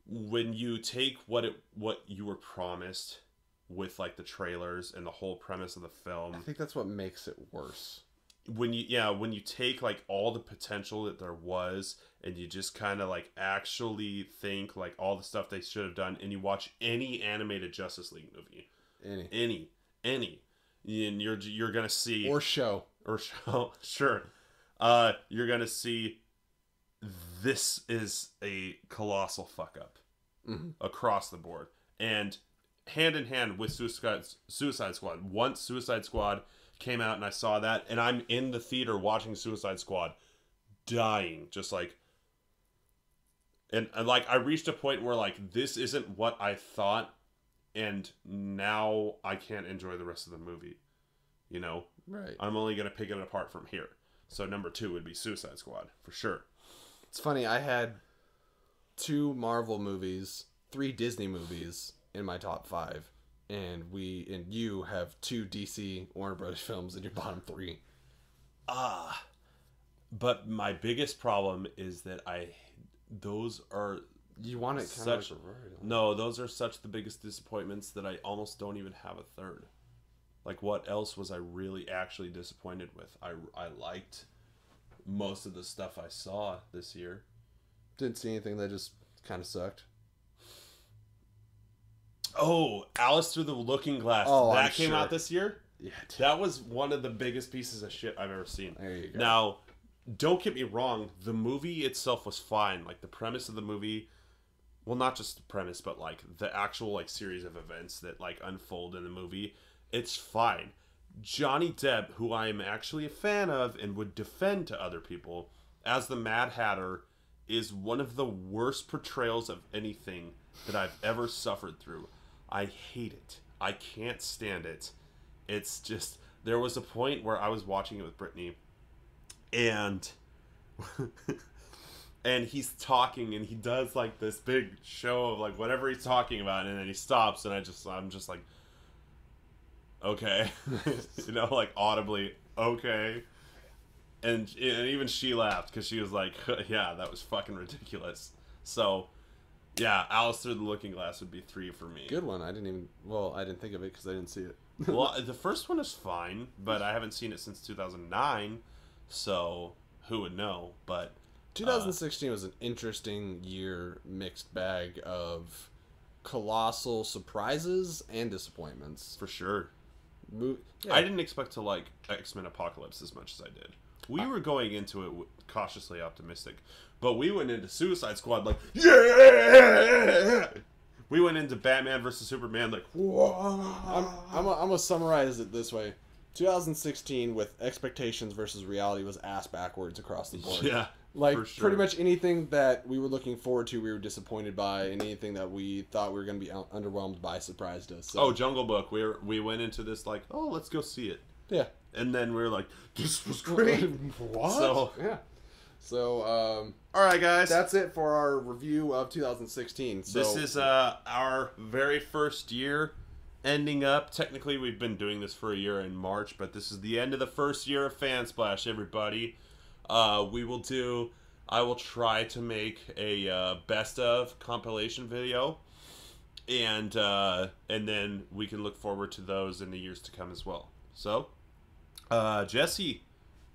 when you take what it what you were promised with like the trailers and the whole premise of the film, I think that's what makes it worse. When you yeah, when you take like all the potential that there was and you just kind of like actually think like all the stuff they should have done, and you watch any animated Justice League movie, any any any, and you're you're gonna see or show or show sure. Uh, you're gonna see this is a colossal fuck up mm-hmm. across the board, and hand in hand with Suicide Suicide Squad. Once Suicide Squad came out, and I saw that, and I'm in the theater watching Suicide Squad, dying, just like, and, and like I reached a point where like this isn't what I thought and now I can't enjoy the rest of the movie. You know? Right. I'm only going to pick it apart from here. So number two would be Suicide Squad, for sure. It's funny, I had two Marvel movies, three Disney movies in my top five. And we and you have two D C Warner Brothers films in your bottom three. Ah. But my biggest problem is that I... Those are... You want it kind of like reversed. No, those are such the biggest disappointments that I almost don't even have a third. Like, what else was I really actually disappointed with? I, I liked most of the stuff I saw this year. Didn't see anything that just kind of sucked. Oh, Alice Through the Looking Glass. Oh, that I'm came sure. out this year? Yeah. Dude. That was one of the biggest pieces of shit I've ever seen. There you go. Now, don't get me wrong. The movie itself was fine. Like, the premise of the movie... Well, not just the premise, but, like, the actual, like, series of events that, like, unfold in the movie. It's fine. Johnny Depp, who I am actually a fan of and would defend to other people, as the Mad Hatter, is one of the worst portrayals of anything that I've ever suffered through. I hate it. I can't stand it. It's just... There was a point where I was watching it with Brittany, and... And he's talking, and he does, like, this big show of, like, whatever he's talking about, and then he stops, and I just, I'm just like, okay. You know, like, audibly, okay. And, and even she laughed, because she was like, yeah, that was fucking ridiculous. So, yeah, Alice Through the Looking Glass would be three for me. Good one. I didn't even, well, I didn't think of it, because I didn't see it. Well, the first one is fine, but I haven't seen it since two thousand nine, so who would know, but... twenty sixteen uh, was an interesting year, mixed bag of colossal surprises and disappointments. For sure. Mo- yeah. I didn't expect to like X-Men Apocalypse as much as I did. We I- were going into it cautiously optimistic, but we went into Suicide Squad like, yeah! We went into Batman versus Superman like, whoa! I'm, I'm going to summarize it this way. twenty sixteen with expectations versus reality was ass backwards across the board. Yeah. Like, sure. Pretty much anything that we were looking forward to, we were disappointed by, and anything that we thought we were going to be un- underwhelmed by surprised us. So. Oh, Jungle Book. We were, we went into this like, oh, let's go see it. Yeah. And then we were like, this was great. What? So, yeah. So, um... all right, guys. That's it for our review of twenty sixteen. So, this is uh, our very first year ending up. Technically, we've been doing this for a year in March, but this is the end of the first year of Fansplash, everybody. Uh, we will do, I will try to make a, uh, best of compilation video, and, uh, and then we can look forward to those in the years to come as well. So, uh, Jesse,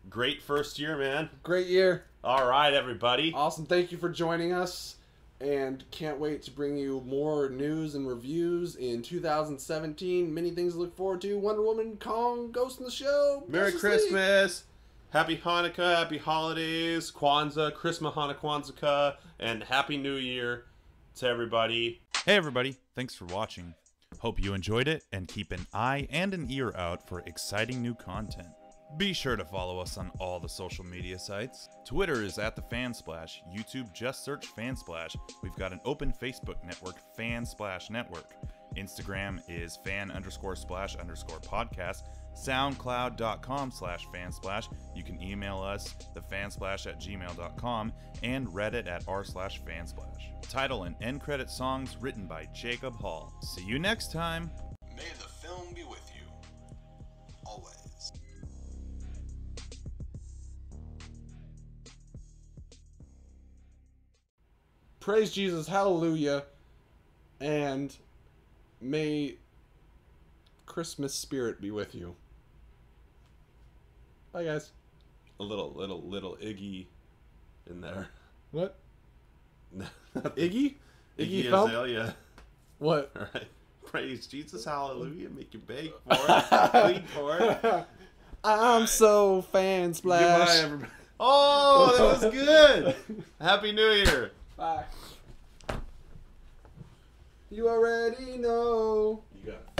great first year, man. Great year. All right, everybody. Awesome. Thank you for joining us, and can't wait to bring you more news and reviews in two thousand seventeen. Many things to look forward to. Wonder Woman, Kong, Ghost in the Shell. Merry Christmas. Happy Hanukkah, happy holidays, Kwanzaa, Christmas, Hanukkah, Kwanzaa, and Happy New Year to everybody. Hey everybody, thanks for watching. Hope you enjoyed it, and keep an eye and an ear out for exciting new content. Be sure to follow us on all the social media sites. Twitter is at The Fansplash, YouTube just search Fansplash. We've got an open Facebook network, Fansplash Network. Instagram is fan underscore splash underscore podcast. soundcloud.com slash fansplash. You can email us thefansplash at gmail.com and Reddit at r slash fansplash. Title and end credit songs written by Jacob Hall. See you next time. May the film be with you. Always. Praise Jesus, hallelujah, and may Christmas spirit be with you. Bye, guys. A little, little, little Iggy in there. What? Iggy? Iggy, Iggy Azalea. What? All right. Praise Jesus, hallelujah, make you bake for it, clean for it. I'm so fan splash. Goodbye, everybody. Oh, that was good. Happy New Year. Bye. You already know. You got it.